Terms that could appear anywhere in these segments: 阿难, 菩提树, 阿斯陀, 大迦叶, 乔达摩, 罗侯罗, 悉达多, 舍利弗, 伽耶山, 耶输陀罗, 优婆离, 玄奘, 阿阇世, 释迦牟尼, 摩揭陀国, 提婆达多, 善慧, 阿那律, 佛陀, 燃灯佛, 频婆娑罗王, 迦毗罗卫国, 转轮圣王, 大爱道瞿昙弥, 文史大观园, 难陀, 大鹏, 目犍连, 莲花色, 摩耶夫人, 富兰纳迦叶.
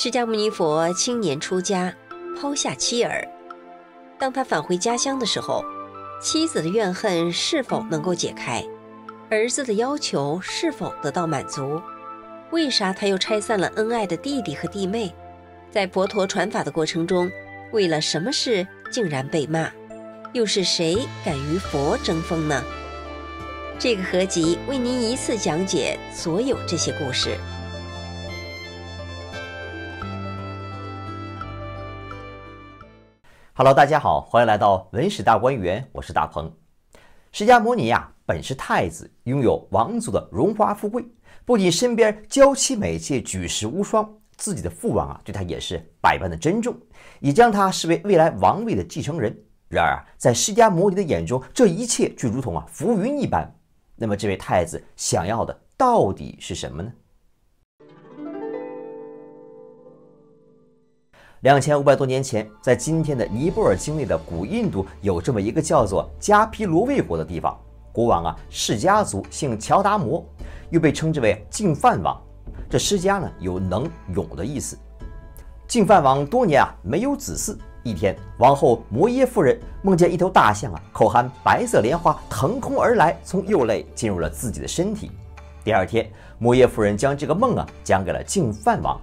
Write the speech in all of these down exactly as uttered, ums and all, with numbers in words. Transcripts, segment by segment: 释迦牟尼佛青年出家，抛下妻儿。当他返回家乡的时候，妻子的怨恨是否能够解开，儿子的要求是否得到满足？为啥他又拆散了恩爱的弟弟和弟妹？在佛陀传法的过程中，为了什么事竟然被骂？又是谁敢与佛争锋呢？这个合集为您一次讲解所有这些故事。Hello， 大家好，欢迎来到文史大观园，我是大鹏。释迦牟尼啊，本是太子，拥有王族的荣华富贵，不仅身边娇妻美妾举世无双，自己的父王啊对他也是百般的珍重，也将他视为未来王位的继承人。然而啊，在释迦牟尼的眼中，这一切却如同啊浮云一般。那么这位太子想要的到底是什么呢？两千五百多年前，在今天的尼泊尔境内的古印度，有这么一个叫做迦毗罗卫国的地方。国王啊，释迦族，姓乔达摩，又被称之为净饭王。这释迦呢，有能勇的意思。净饭王多年啊没有子嗣。一天，王后摩耶夫人梦见一头大象啊，口含白色莲花，腾空而来，从右肋进入了自己的身体。第二天，摩耶夫人将这个梦啊讲给了净饭王。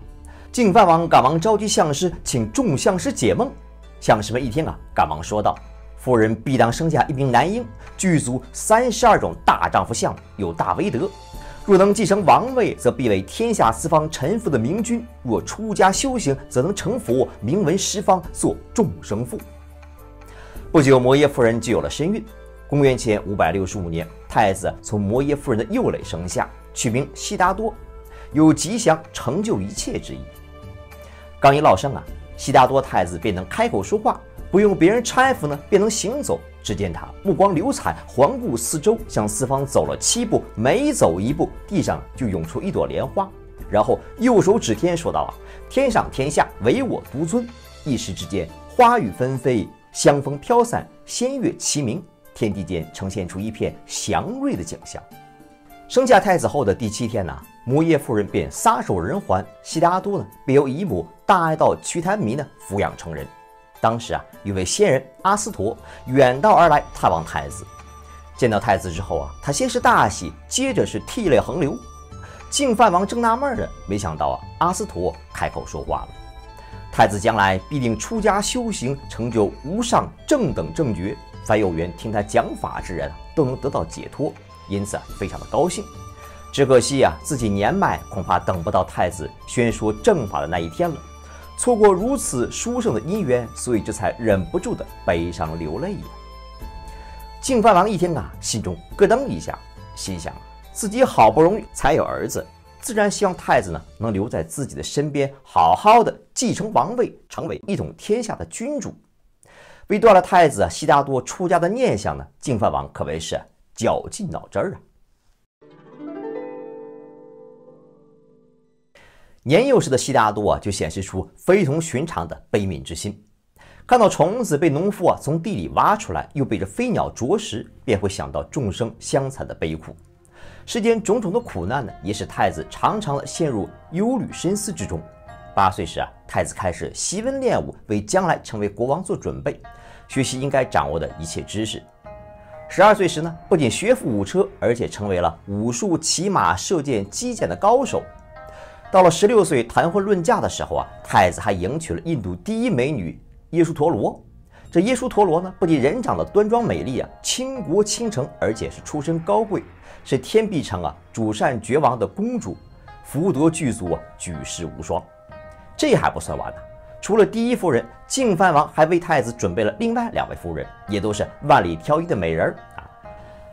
净饭王赶忙召集相师，请众相师解梦。相师们一听啊，赶忙说道：“夫人必当生下一名男婴，具足三十二种大丈夫相，有大威德。若能继承王位，则必为天下四方臣服的明君；若出家修行，则能成佛，名闻十方，做众生父。”不久，摩耶夫人就有了身孕。公元前五百六十五年，太子从摩耶夫人的右肋生下，取名悉达多，有吉祥成就一切之意。刚一落生啊，悉达多太子便能开口说话，不用别人搀扶呢，便能行走。只见他目光流彩，环顾四周，向四方走了七步，每走一步，地上就涌出一朵莲花。然后右手指天说道：“啊，天上天下，唯我独尊。”一时之间，花雨纷飞，香风飘散，仙乐齐鸣，天地间呈现出一片祥瑞的景象。生下太子后的第七天呢、啊，摩耶夫人便撒手人寰，悉达多呢便由姨母大爱道瞿昙弥呢抚养成人。当时啊，有位仙人阿斯陀远道而来探望太子。见到太子之后啊，他先是大喜，接着是涕泪横流。净饭王正纳闷呢，没想到啊，阿斯陀开口说话了：“太子将来必定出家修行，成就无上正等正觉，凡有缘听他讲法之人都能得到解脱。”因此啊，非常的高兴。只可惜啊，自己年迈，恐怕等不到太子宣说正法的那一天了，错过如此殊胜的姻缘，所以这才忍不住的悲伤流泪呀。净饭王一听啊，心中咯噔一下，心想啊，自己好不容易才有儿子，自然希望太子呢能留在自己的身边，好好的继承王位，成为一统天下的君主。为断了太子啊悉达多出家的念想呢，净饭王可谓是绞尽脑汁啊。年幼时的悉达多啊，就显示出非同寻常的悲悯之心。看到虫子被农夫啊从地里挖出来，又被这飞鸟啄食，便会想到众生相残的悲苦。世间种种的苦难呢，也使太子常常的陷入忧虑深思之中。八岁时啊，太子开始习文练武，为将来成为国王做准备，学习应该掌握的一切知识。十二岁时呢，不仅学富五车，而且成为了武术、骑马、射箭、击剑的高手。到了十六岁谈婚论嫁的时候啊，太子还迎娶了印度第一美女耶输陀罗。这耶输陀罗呢，不仅人长得端庄美丽啊，倾国倾城，而且是出身高贵，是天臂城啊主善觉王的公主，福德具足啊，举世无双。这还不算完呢、啊。除了第一夫人，净饭王还为太子准备了另外两位夫人，也都是万里挑一的美人啊，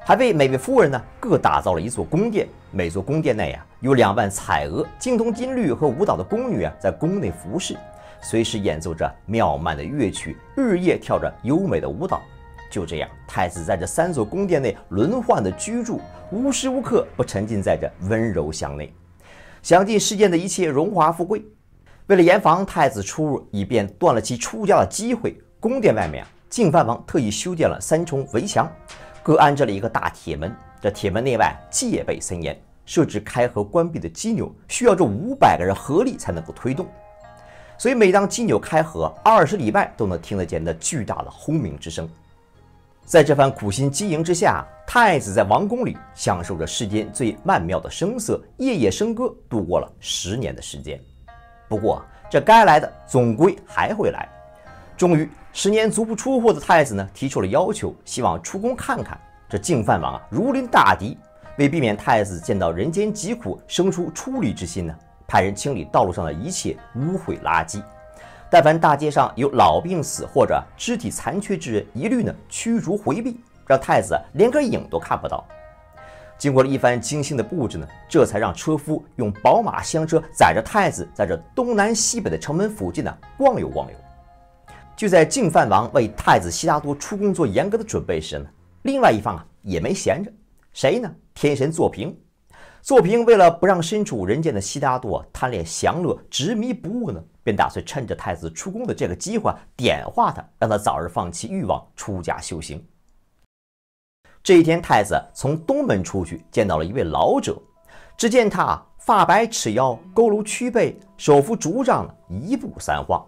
还为每位夫人呢各打造了一座宫殿，每座宫殿内啊有两万彩娥、精通音律和舞蹈的宫女啊在宫内服侍，随时演奏着妙曼的乐曲，日夜跳着优美的舞蹈。就这样，太子在这三座宫殿内轮换的居住，无时无刻不沉浸在这温柔乡内，享尽世间的一切荣华富贵。为了严防太子出入，以便断了其出家的机会，宫殿外面啊，净饭王特意修建了三重围墙，各安置了一个大铁门。这铁门内外戒备森严，设置开合关闭的机钮，需要这五百个人合力才能够推动。所以每当金牛开合，二十里外都能听得见那巨大的轰鸣之声。在这番苦心经营之下，太子在王宫里享受着世间最曼妙的声色，夜夜笙歌，度过了十年的时间。不过，这该来的总归还会来。终于，十年足不出户的太子呢，提出了要求，希望出宫看看。这净饭王啊，如临大敌。 为避免太子见到人间疾苦，生出出离之心呢，派人清理道路上的一切污秽垃圾。但凡大街上有老病死或者肢体残缺之人，一律呢驱逐回避，让太子连个影都看不到。经过了一番精心的布置呢，这才让车夫用宝马香车载着太子，在这东南西北的城门附近呢逛游逛游。就在净饭王为太子悉达多出宫做严格的准备时呢，另外一方啊也没闲着。 谁呢？天神坐平，坐平为了不让身处人间的悉达多贪恋享乐、执迷不悟呢，便打算趁着太子出宫的这个机会点化他，让他早日放弃欲望，出家修行。这一天，太子从东门出去，见到了一位老者，只见他发白尺腰，佝偻曲背，手扶竹杖，一步三晃。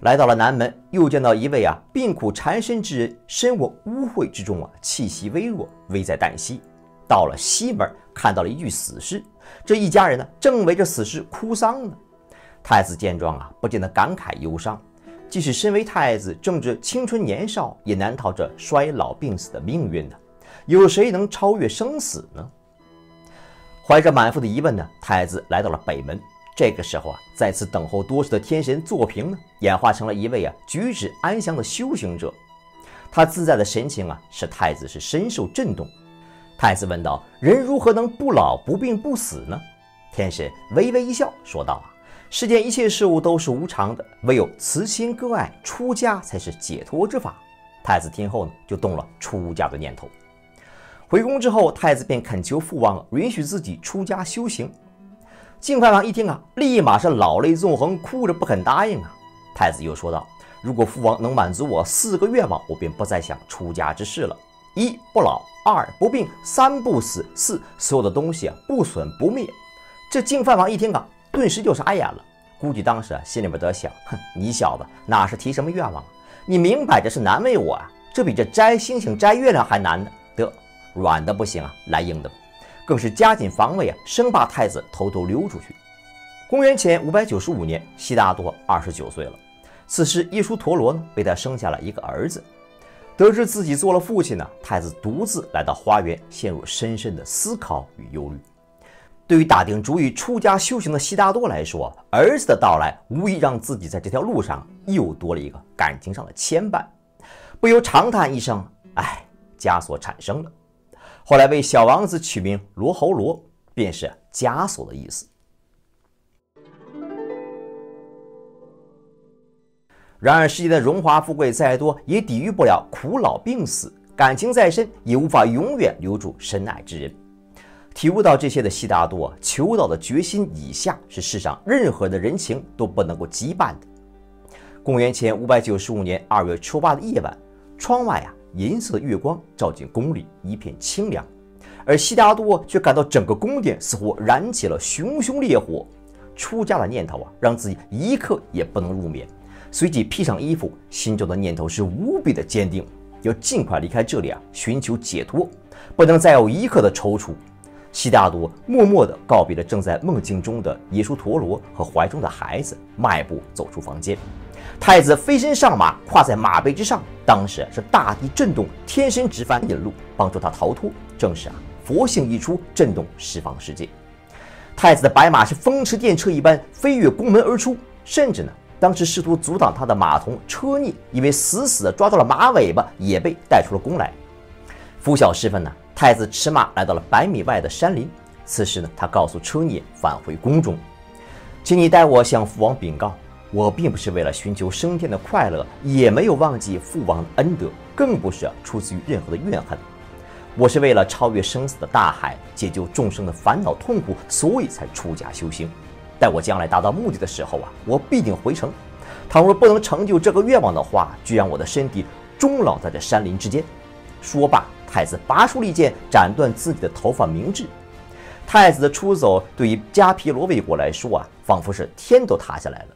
来到了南门，又见到一位啊病苦缠身之人，身卧污秽之中啊，气息微弱，危在旦夕。到了西门，看到了一具死尸，这一家人呢正围着死尸哭丧呢。太子见状啊，不禁的感慨忧伤。即使身为太子，正值青春年少，也难逃这衰老病死的命运呢。有谁能超越生死呢？怀着满腹的疑问呢，太子来到了北门。 这个时候啊，在此等候多时的天神坐平呢，演化成了一位啊举止安详的修行者。他自在的神情啊，使太子是深受震动。太子问道：“人如何能不老不病不死呢？”天神微微一笑，说道：“啊，世间一切事物都是无常的，唯有慈心割爱，出家才是解脱之法。”太子听后呢，就动了出家的念头。回宫之后，太子便恳求父王允许自己出家修行。 净饭王一听啊，立马是老泪纵横，哭着不肯答应啊。太子又说道：“如果父王能满足我四个愿望，我便不再想出家之事了。一不老，二不病，三不死，四所有的东西啊不损不灭。”这净饭王一听啊，顿时就傻眼了，估计当时啊心里边得想：哼，你小子哪是提什么愿望？你明摆着是难为我啊！这比这摘星星摘月亮还难呢。得，软的不行啊，来硬的吧。 更是加紧防卫啊，生怕太子偷偷溜出去。公元前五百九十五年，悉达多二十九岁了。此时，耶输陀罗呢为他生下了一个儿子。得知自己做了父亲呢，太子独自来到花园，陷入深深的思考与忧虑。对于打定主意出家修行的悉达多来说，儿子的到来无疑让自己在这条路上又多了一个感情上的牵绊，不由长叹一声：“哎，枷锁产生了。” 后来为小王子取名罗侯罗，便是枷锁的意思。然而世界的荣华富贵再多，也抵御不了苦老病死；感情再深，也无法永远留住深爱之人。体悟到这些的悉达多，求道的决心以下是世上任何的人情都不能够羁绊的。公元前五百九十五年二月初八的夜晚，窗外啊。 银色的月光照进宫里，一片清凉，而悉达多却感到整个宫殿似乎燃起了熊熊烈火。出家的念头啊，让自己一刻也不能入眠。随即披上衣服，心中的念头是无比的坚定，要尽快离开这里啊，寻求解脱，不能再有一刻的踌躇。悉达多默默地告别了正在梦境中的耶输陀罗和怀中的孩子，迈步走出房间。 太子飞身上马，跨在马背之上。当时是大地震动，天神直幡引路，帮助他逃脱。正是啊，佛性一出，震动十方世界。太子的白马是风驰电掣一般飞跃宫门而出，甚至呢，当时试图阻挡他的马童车匿，因为死死的抓到了马尾巴，也被带出了宫来。拂晓时分呢，太子驰马来到了百米外的山林。此时呢，他告诉车匿返回宫中，请你代我向父王禀告。 我并不是为了寻求升天的快乐，也没有忘记父王的恩德，更不是出自于任何的怨恨。我是为了超越生死的大海，解救众生的烦恼痛苦，所以才出家修行。待我将来达到目的的时候啊，我必定回城。倘若不能成就这个愿望的话，就让我的身体终老在这山林之间。说罢，太子拔出利剑，斩断自己的头发明志。太子的出走对于迦毗罗卫国来说啊，仿佛是天都塌下来了。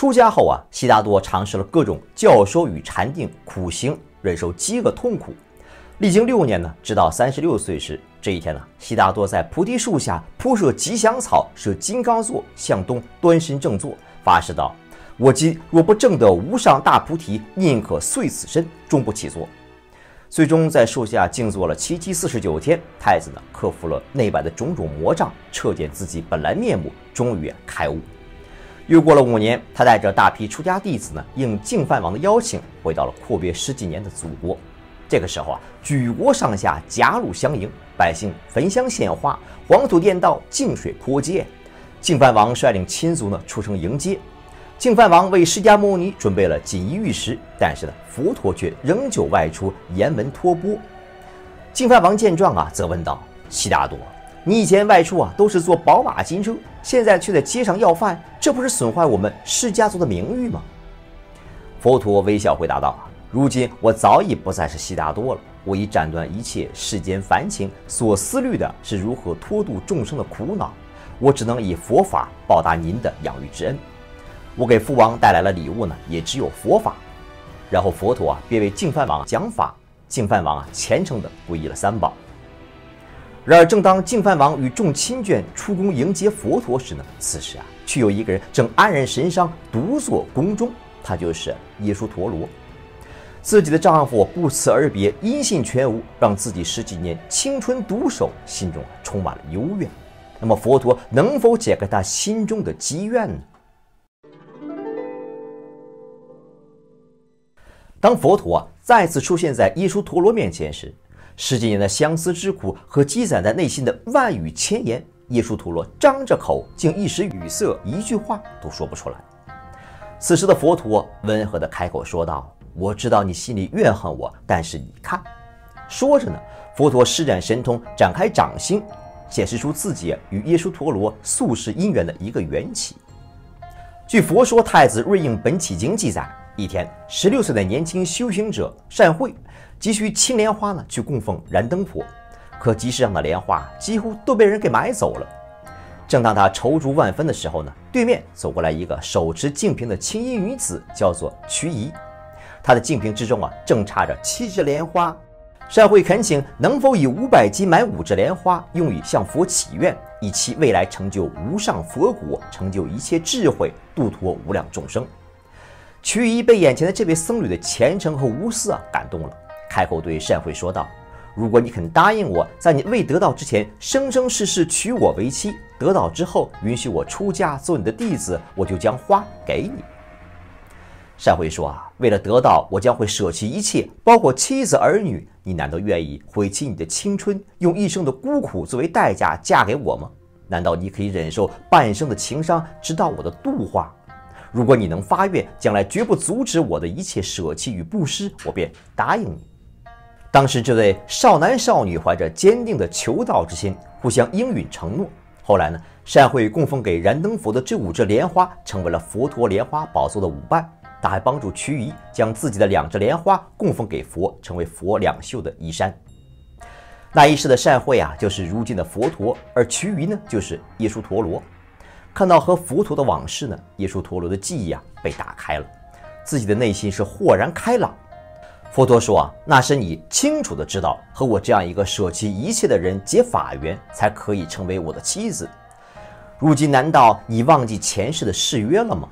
出家后啊，悉达多尝试了各种教授与禅定、苦行，忍受饥饿痛苦。历经六年呢，直到三十六岁时，这一天呢，悉达多在菩提树下铺设吉祥草，设金刚座，向东端身正坐，发誓道：“我今若不证得无上大菩提，宁可碎此身，终不起坐。”最终在树下静坐了七七四十九天，太子呢克服了内外的种种魔障，彻见自己本来面目，终于开悟。 又过了五年，他带着大批出家弟子呢，应净饭王的邀请，回到了阔别十几年的祖国。这个时候啊，举国上下夹路相迎，百姓焚香献花，黄土垫道，净水泼街。净饭王率领亲族呢，出城迎接。净饭王为释迦牟尼准备了锦衣玉食，但是呢，佛陀却仍旧外出沿门托钵。净饭王见状啊，责问道：“悉达多， 你以前外出啊，都是坐宝马金车，现在却在街上要饭，这不是损坏我们释家族的名誉吗？”佛陀微笑回答道：“如今我早已不再是悉达多了，我已斩断一切世间凡情，所思虑的是如何脱度众生的苦恼。我只能以佛法报答您的养育之恩。我给父王带来了礼物呢，也只有佛法。”然后佛陀啊，便为净饭王讲法，净饭王啊，虔诚地皈依了三宝。 然而，正当净饭王与众亲眷出宫迎接佛陀时呢，此时啊，却有一个人正黯然神伤，独坐宫中，他就是耶输陀罗。自己的丈夫不辞而别，音信全无，让自己十几年青春独守，心中充满了幽怨。那么，佛陀能否解开他心中的积怨呢？当佛陀啊再次出现在耶输陀罗面前时， 十几年的相思之苦和积攒在内心的万语千言，耶输陀罗张着口，竟一时语塞，一句话都说不出来。此时的佛陀温和地开口说道：“我知道你心里怨恨我，但是你看。”说着呢，佛陀施展神通，展开掌心，显示出自己与耶输陀罗宿世因缘的一个缘起。据《佛说太子瑞应本起经》记载，一天，十六岁的年轻修行者善慧 急需青莲花呢，去供奉燃灯佛，可集市上的莲花几乎都被人给买走了。正当他踌躇万分的时候呢，对面走过来一个手持净瓶的青衣女子，叫做瞿夷。她的净瓶之中啊，正插着七只莲花。善慧恳请能否以五百金买五只莲花，用以向佛祈愿，以期未来成就无上佛果，成就一切智慧，度脱无量众生。瞿夷被眼前的这位僧侣的虔诚和无私啊感动了， 开口对善慧说道：“如果你肯答应我，在你未得到之前，生生世世娶我为妻；得到之后，允许我出家做你的弟子，我就将花给你。”善慧说：“啊，为了得到，我将会舍弃一切，包括妻子儿女。你难道愿意毁弃你的青春，用一生的孤苦作为代价嫁给我吗？难道你可以忍受半生的情伤，直到我的度化？ 如果你能发愿，将来绝不阻止我的一切舍弃与布施，我便答应你。”当时，这对少男少女怀着坚定的求道之心，互相应允承诺。后来呢，善慧供奉给燃灯佛的这五只莲花，成为了佛陀莲花宝座的舞伴。他还帮助瞿夷将自己的两只莲花供奉给佛，成为佛两袖的衣衫。那一世的善慧啊，就是如今的佛陀，而瞿夷呢，就是耶输陀罗。 看到和佛陀的往事呢，耶输陀罗的记忆啊被打开了，自己的内心是豁然开朗。佛陀说啊，那是你清楚的知道，和我这样一个舍弃一切的人结法缘，才可以成为我的妻子。如今难道你忘记前世的誓约了吗？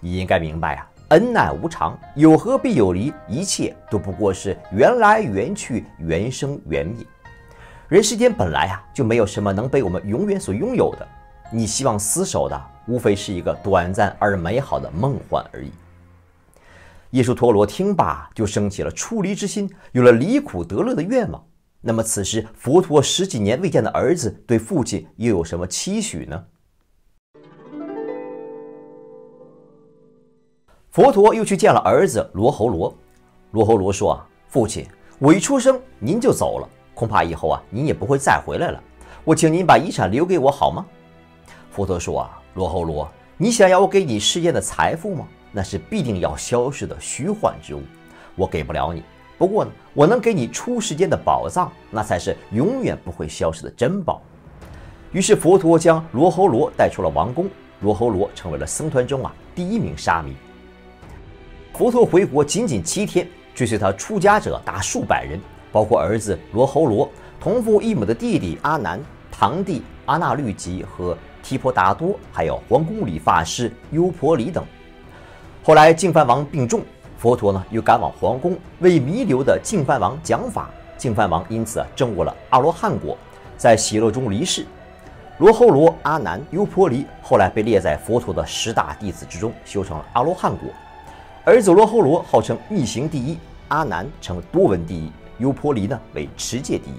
你应该明白啊，恩爱无常，有合必有离，一切都不过是缘来缘去，缘生缘灭。人世间本来啊就没有什么能被我们永远所拥有的。 你希望厮守的，无非是一个短暂而美好的梦幻而已。耶输陀罗听罢，就升起了出离之心，有了离苦得乐的愿望。那么，此时佛陀十几年未见的儿子，对父亲又有什么期许呢？佛陀又去见了儿子罗侯罗。罗侯罗说：“啊，父亲，我一出生您就走了，恐怕以后啊，您也不会再回来了。我请您把遗产留给我好吗？” 佛陀说啊，罗侯罗，你想要我给你世间的财富吗？那是必定要消逝的虚幻之物，我给不了你。不过呢，我能给你出世间的宝藏，那才是永远不会消失的珍宝。于是佛陀将罗侯罗带出了王宫，罗侯罗成为了僧团中啊第一名沙弥。佛陀回国仅仅七天，追随他出家者达数百人，包括儿子罗侯罗、同父异母的弟弟阿难、堂弟阿那律吉和提婆达多，还有皇宫理法师优婆离等。后来净饭王病重，佛陀呢又赶往皇宫为弥留的净饭王讲法，净饭王因此啊证悟了阿罗汉果，在喜乐中离世。 罗侯罗、阿难、优婆离后来被列在佛陀的十大弟子之中，修成了阿罗汉果。儿子罗侯罗号称密行第一，阿难称多闻第一，优婆离呢为持戒第一。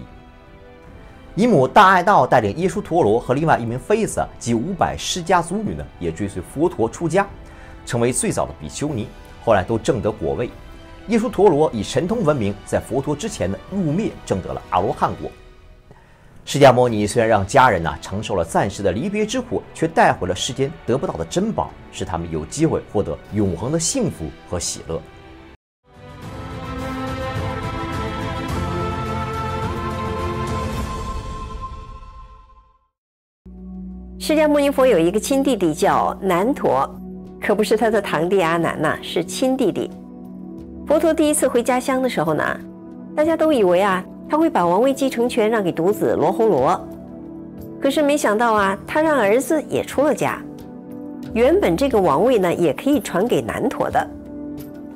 姨母大爱道带领耶输陀罗和另外一名妃子及五百释迦族女呢，也追随佛陀出家，成为最早的比丘尼，后来都证得果位。耶输陀罗以神通闻名，在佛陀之前呢入灭，证得了阿罗汉果。 释迦牟尼虽然让家人呢、啊、承受了暂时的离别之苦，却带回了世间得不到的珍宝，使他们有机会获得永恒的幸福和喜乐。释迦牟尼佛有一个亲弟弟叫难陀，可不是他的堂弟阿难呐、啊，是亲弟弟。佛陀第一次回家乡的时候呢，大家都以为啊。 他会把王位继承权让给独子罗侯罗，可是没想到啊，他让儿子也出了家。原本这个王位呢，也可以传给南陀的，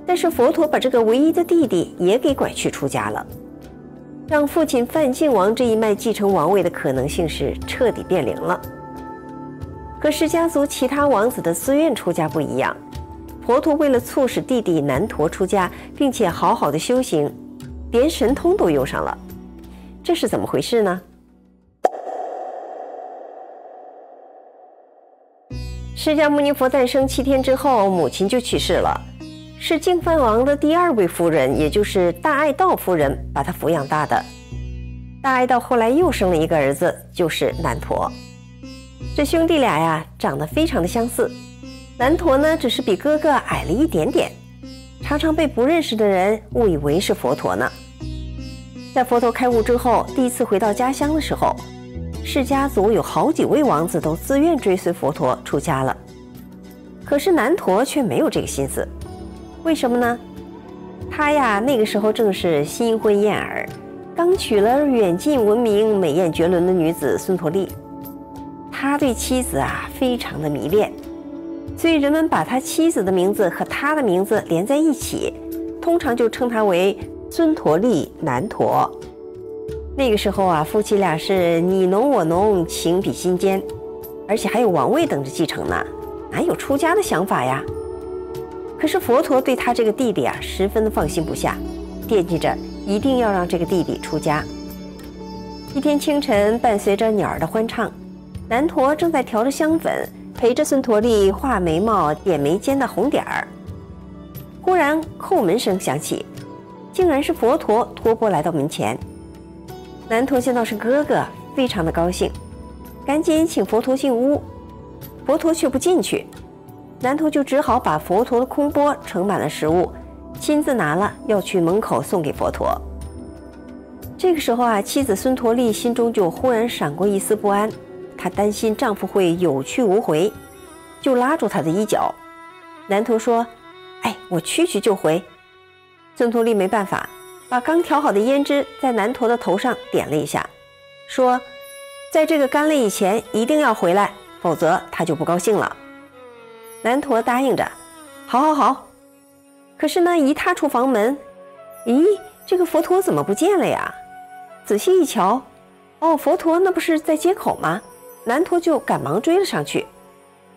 但是佛陀把这个唯一的弟弟也给拐去出家了，让父亲梵净王这一脉继承王位的可能性是彻底变零了。和释迦族其他王子的自愿出家不一样，佛陀为了促使弟弟南陀出家，并且好好的修行。 连神通都用上了，这是怎么回事呢？释迦牟尼佛诞生七天之后，母亲就去世了，是净饭王的第二位夫人，也就是大爱道夫人把他抚养大的。大爱道后来又生了一个儿子，就是难陀。这兄弟俩呀，长得非常的相似。难陀呢，只是比哥哥矮了一点点。 常常被不认识的人误以为是佛陀呢。在佛陀开悟之后，第一次回到家乡的时候，释迦族有好几位王子都自愿追随佛陀出家了，可是难陀却没有这个心思。为什么呢？他呀，那个时候正是新婚燕尔，刚娶了远近闻名、美艳绝伦的女子孙陀利，他对妻子啊非常的迷恋。 所以人们把他妻子的名字和他的名字连在一起，通常就称他为孙陀利难陀。那个时候啊，夫妻俩是你侬我侬，情比心坚，而且还有王位等着继承呢，哪有出家的想法呀？可是佛陀对他这个弟弟啊，十分的放心不下，惦记着一定要让这个弟弟出家。一天清晨，伴随着鸟儿的欢唱，难陀正在调着香粉。 陪着孙陀利画眉毛、点眉间的红点儿，忽然叩门声响起，竟然是佛陀托钵来到门前。难陀见到是哥哥，非常的高兴，赶紧请佛陀进屋。佛陀却不进去，难陀就只好把佛陀的空钵盛满了食物，亲自拿了要去门口送给佛陀。这个时候啊，妻子孙陀利心中就忽然闪过一丝不安。 她担心丈夫会有去无回，就拉住他的衣角。难陀说：“哎，我去去就回。”孙陀利没办法，把刚调好的胭脂在难陀的头上点了一下，说：“在这个干了以前一定要回来，否则他就不高兴了。”难陀答应着：“好好好。”可是呢，一踏出房门，咦，这个佛陀怎么不见了呀？仔细一瞧，哦，佛陀那不是在街口吗？ 难陀就赶忙追了上去，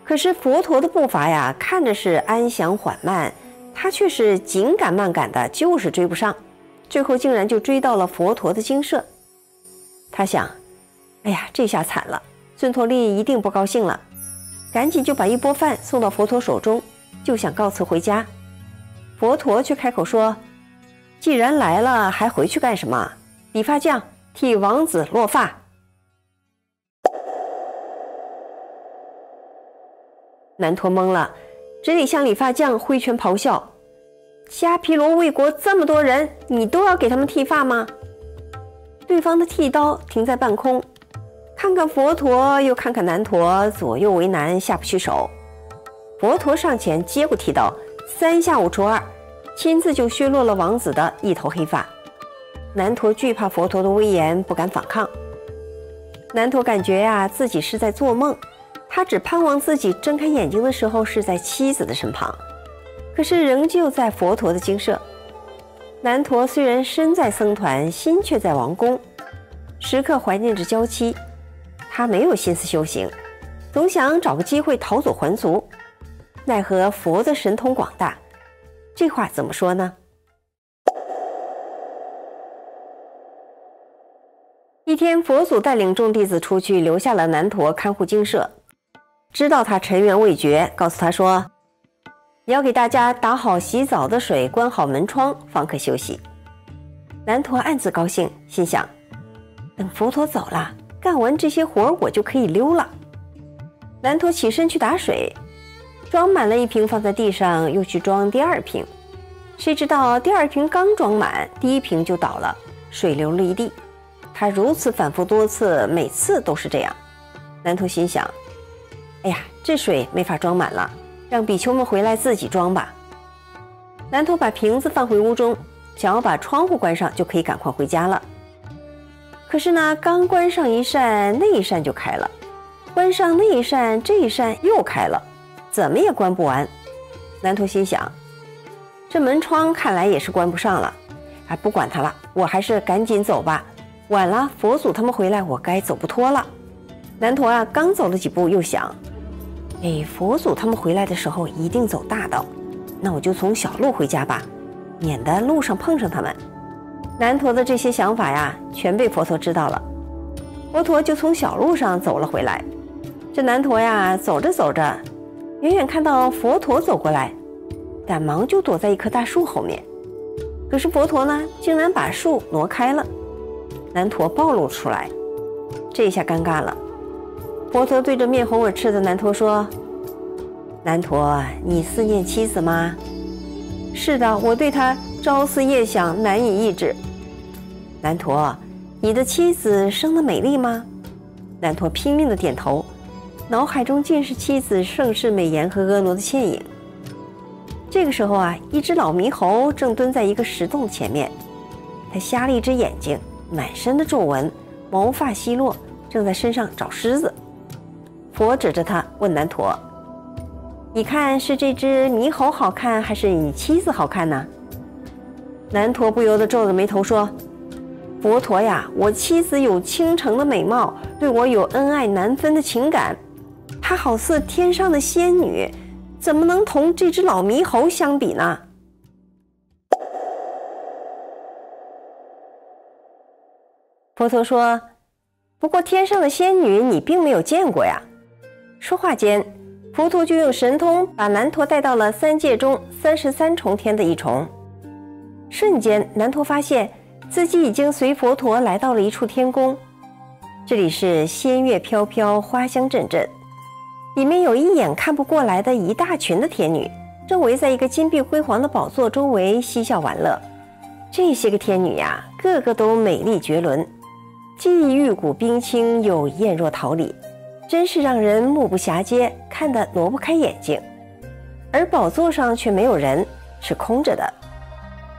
可是佛陀的步伐呀，看着是安详缓慢，他却是紧赶慢赶的，就是追不上，最后竟然就追到了佛陀的精舍。他想，哎呀，这下惨了，孙陀利一定不高兴了，赶紧就把一钵饭送到佛陀手中，就想告辞回家。佛陀却开口说：“既然来了，还回去干什么？理发匠替王子落发。” 难陀懵了，只得向理发匠挥拳咆哮：“迦毗罗卫国这么多人，你都要给他们剃发吗？”对方的剃刀停在半空，看看佛陀，又看看南陀，左右为难，下不去手。佛陀上前接过剃刀，三下五除二，亲自就削落了王子的一头黑发。南陀惧怕佛陀的威严，不敢反抗。南陀感觉呀、啊，自己是在做梦，他只盼望自己睁开眼睛的时候是在妻子的身旁，可是仍旧在佛陀的精舍。 南陀虽然身在僧团，心却在王宫，时刻怀念着娇妻。他没有心思修行，总想找个机会逃走还俗。奈何佛的神通广大，这话怎么说呢？一天，佛祖带领众弟子出去，留下了南陀看护精舍。知道他尘缘未绝，告诉他说： 你要给大家打好洗澡的水，关好门窗，方可休息。南陀暗自高兴，心想：等佛陀走了，干完这些活我就可以溜了。南陀起身去打水，装满了一瓶放在地上，又去装第二瓶。谁知道第二瓶刚装满，第一瓶就倒了，水流了一地。他如此反复多次，每次都是这样。南陀心想：哎呀，这水没法装满了。 让比丘们回来自己装吧。南陀把瓶子放回屋中，想要把窗户关上，就可以赶快回家了。可是呢，刚关上一扇，那一扇就开了；关上那一扇，这一扇又开了，怎么也关不完。南陀心想，这门窗看来也是关不上了。哎，不管它了，我还是赶紧走吧。晚了，佛祖他们回来，我该走不脱了。南陀啊，刚走了几步，又想。 哎，佛祖他们回来的时候一定走大道，那我就从小路回家吧，免得路上碰上他们。南陀的这些想法呀，全被佛陀知道了。佛陀就从小路上走了回来。这南陀呀，走着走着，远远看到佛陀走过来，赶忙就躲在一棵大树后面。可是佛陀呢，竟然把树挪开了，南陀暴露出来，这下尴尬了。 佛陀对着面红耳赤的南陀说：“南陀，你思念妻子吗？”“是的，我对她朝思夜想，难以抑制。”“南陀，你的妻子生得美丽吗？”南陀拼命地点头，脑海中尽是妻子盛世美颜和婀娜的倩影。这个时候啊，一只老猕猴正蹲在一个石洞前面，它瞎了一只眼睛，满身的皱纹，毛发稀落，正在身上找虱子。 佛指着他问南陀：“你看是这只猕猴好看，还是你妻子好看呢？”南陀不由得皱着眉头说：“佛陀呀，我妻子有倾城的美貌，对我有恩爱难分的情感，她好似天上的仙女，怎么能同这只老猕猴相比呢？”佛陀说：“不过天上的仙女你并没有见过呀。” 说话间，佛陀就用神通把南陀带到了三界中三十三重天的一重。瞬间，南陀发现自己已经随佛陀来到了一处天宫，这里是仙乐飘飘，花香阵阵，里面有一眼看不过来的一大群的天女，正围在一个金碧辉煌的宝座周围嬉笑玩乐。这些个天女呀、啊，个个都美丽绝伦，既玉骨冰清，又艳若桃李。 真是让人目不暇接，看得挪不开眼睛，而宝座上却没有人，是空着的。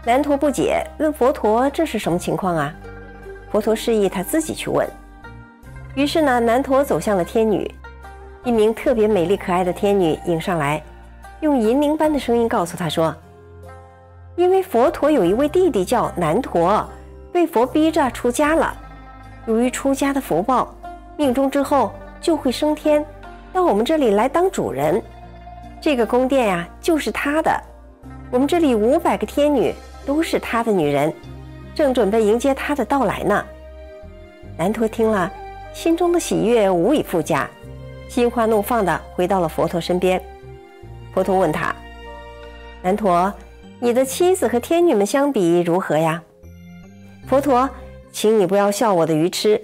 南陀不解，问佛陀：“这是什么情况啊？”佛陀示意他自己去问。于是呢，南陀走向了天女，一名特别美丽可爱的天女迎上来，用银铃般的声音告诉他说：“因为佛陀有一位弟弟叫南陀，被佛逼着出家了。由于出家的福报，命中之后。” 就会升天，到我们这里来当主人。这个宫殿呀、啊，就是他的。我们这里五百个天女都是他的女人，正准备迎接他的到来呢。南陀听了，心中的喜悦无以复加，心花怒放地回到了佛陀身边。佛陀问他：“南陀，你的妻子和天女们相比如何呀？”佛陀，请你不要笑我的愚痴。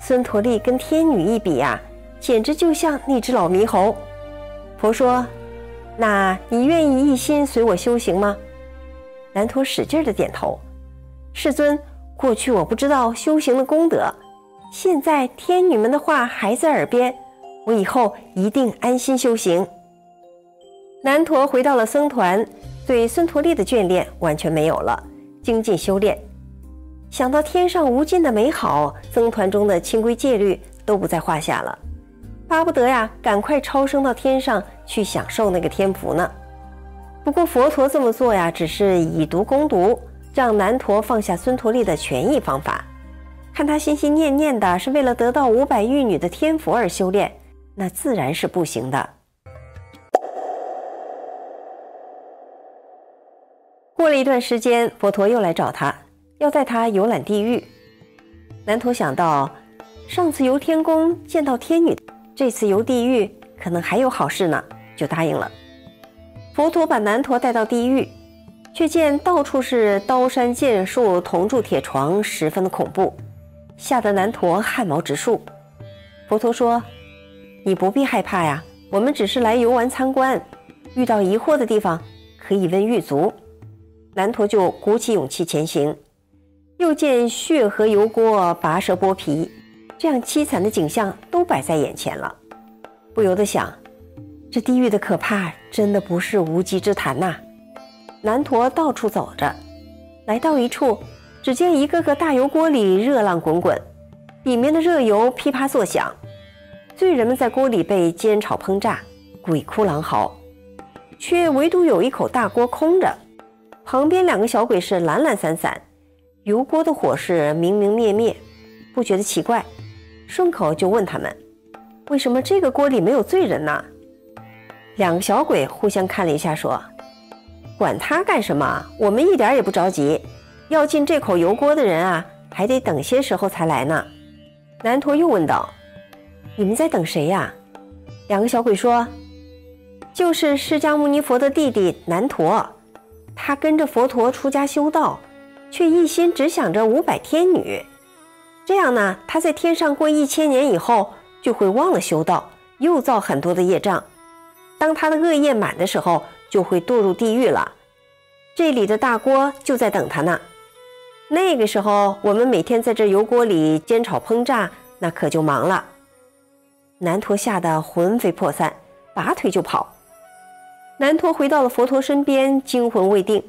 孙陀利跟天女一比呀、啊。 简直就像那只老猕猴。佛说：“那你愿意一心随我修行吗？”南陀使劲地点头。世尊，过去我不知道修行的功德，现在天女们的话还在耳边，我以后一定安心修行。”南陀回到了僧团，对孙陀利的眷恋完全没有了，精进修炼。想到天上无尽的美好，僧团中的清规戒律都不在话下了，巴不得呀，赶快超升到天上去享受那个天福呢。不过佛陀这么做呀，只是以毒攻毒，让南陀放下孙陀利的权益方法。看他心心念念的是为了得到五百玉女的天福而修炼，那自然是不行的。过了一段时间，佛陀又来找他，要带他游览地狱。南陀想到，上次游天宫见到天女，这次游地狱可能还有好事呢，就答应了。佛陀把南陀带到地狱，却见到处是刀山剑树、铜柱铁床，十分的恐怖，吓得南陀汗毛直竖。佛陀说：“你不必害怕呀，我们只是来游玩参观，遇到疑惑的地方可以问狱卒。”南陀就鼓起勇气前行，又见血和油锅、拔舌剥皮，这样凄惨的景象都摆在眼前了，不由得想，这地狱的可怕真的不是无稽之谈呐、啊。南陀到处走着，来到一处，只见一个个大油锅里热浪滚滚，里面的热油噼啪作响，罪人们在锅里被煎炒烹炸，鬼哭狼嚎，却唯独有一口大锅空着，旁边两个小鬼是懒懒散散，油锅的火是明明灭灭，不觉得奇怪，顺口就问他们，为什么这个锅里没有罪人呢？两个小鬼互相看了一下说，管他干什么，我们一点也不着急，要进这口油锅的人啊，还得等些时候才来呢。南陀又问道，你们在等谁呀？两个小鬼说，就是释迦牟尼佛的弟弟南陀，他跟着佛陀出家修道，却一心只想着五百天女，这样呢，他在天上过一千年以后，就会忘了修道，又造很多的业障，当他的恶业满的时候，就会堕入地狱了，这里的大锅就在等他呢。那个时候我们每天在这油锅里煎炒烹炸，那可就忙了。南陀吓得魂飞魄散，拔腿就跑。南陀回到了佛陀身边，惊魂未定。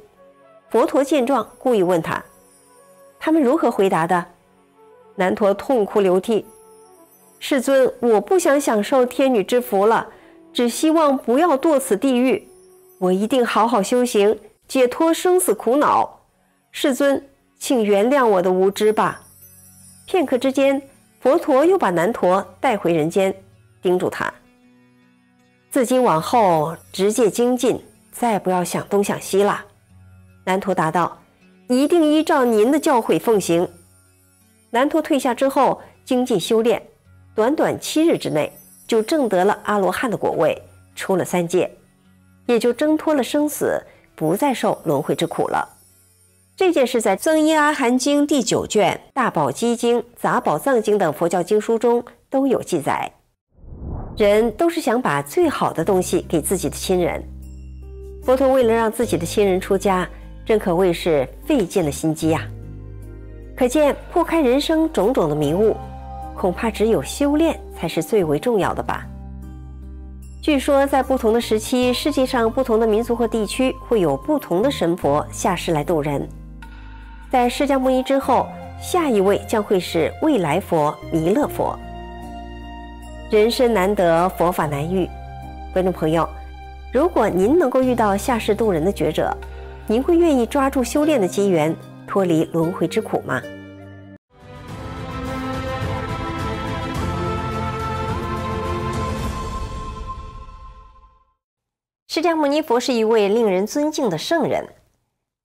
佛陀见状，故意问他，他们如何回答的？南陀痛哭流涕，世尊，我不想享受天女之福了，只希望不要堕此地狱，我一定好好修行，解脱生死苦恼，世尊，请原谅我的无知吧。片刻之间，佛陀又把南陀带回人间，叮嘱他，自今往后直戒精进，再不要想东想西了。南陀答道，一定依照您的教诲奉行。南陀退下之后精进修炼，短短七日之内就证得了阿罗汉的果位，出了三界，也就挣脱了生死，不再受轮回之苦了。这件事在《增一阿含经》第九卷、《大宝积经》、《杂宝藏经》等佛教经书中都有记载。人都是想把最好的东西给自己的亲人，佛陀为了让自己的亲人出家，真可谓是费尽了心机呀、啊。可见破开人生种种的迷雾，恐怕只有修炼才是最为重要的吧。据说在不同的时期，世界上不同的民族和地区会有不同的神佛下世来度人。在释迦牟尼之后，下一位将会是未来佛、弥勒佛。人生难得，佛法难遇。观众朋友，如果您能够遇到下世渡人的觉者，您会愿意抓住修炼的机缘，脱离轮回之苦吗？释迦牟尼佛是一位令人尊敬的圣人，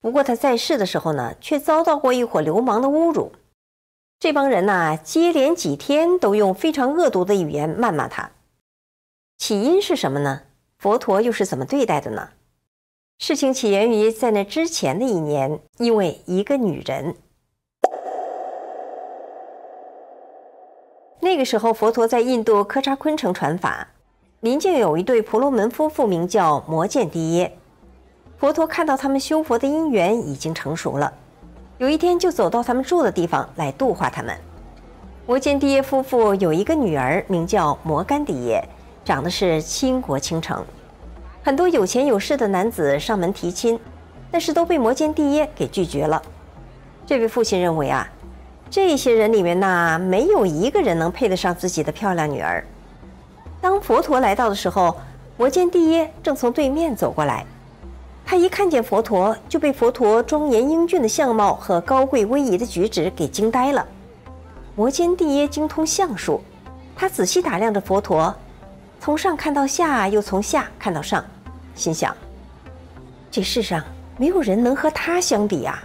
不过他在世的时候呢，却遭到过一伙流氓的侮辱。这帮人呐、啊，接连几天都用非常恶毒的语言谩骂他。起因是什么呢？佛陀又是怎么对待的呢？事情起源于在那之前的一年，因为一个女人。那个时候，佛陀在印度柯察昆城传法，邻近有一对婆罗门夫妇，名叫摩建迪耶。佛陀看到他们修佛的因缘已经成熟了。有一天就走到他们住的地方来度化他们，摩根迪耶夫妇有一个女儿，名叫摩甘迪耶，长得是倾国倾城。很多有钱有势的男子上门提亲，但是都被摩根迪耶给拒绝了。这位父亲认为啊，这些人里面呢，没有一个人能配得上自己的漂亮女儿。当佛陀来到的时候，摩根迪耶正从对面走过来。 他一看见佛陀，就被佛陀庄严英俊的相貌和高贵威仪的举止给惊呆了。摩根迪耶精通相术，他仔细打量着佛陀，从上看到下，又从下看到上，心想：这世上没有人能和他相比啊，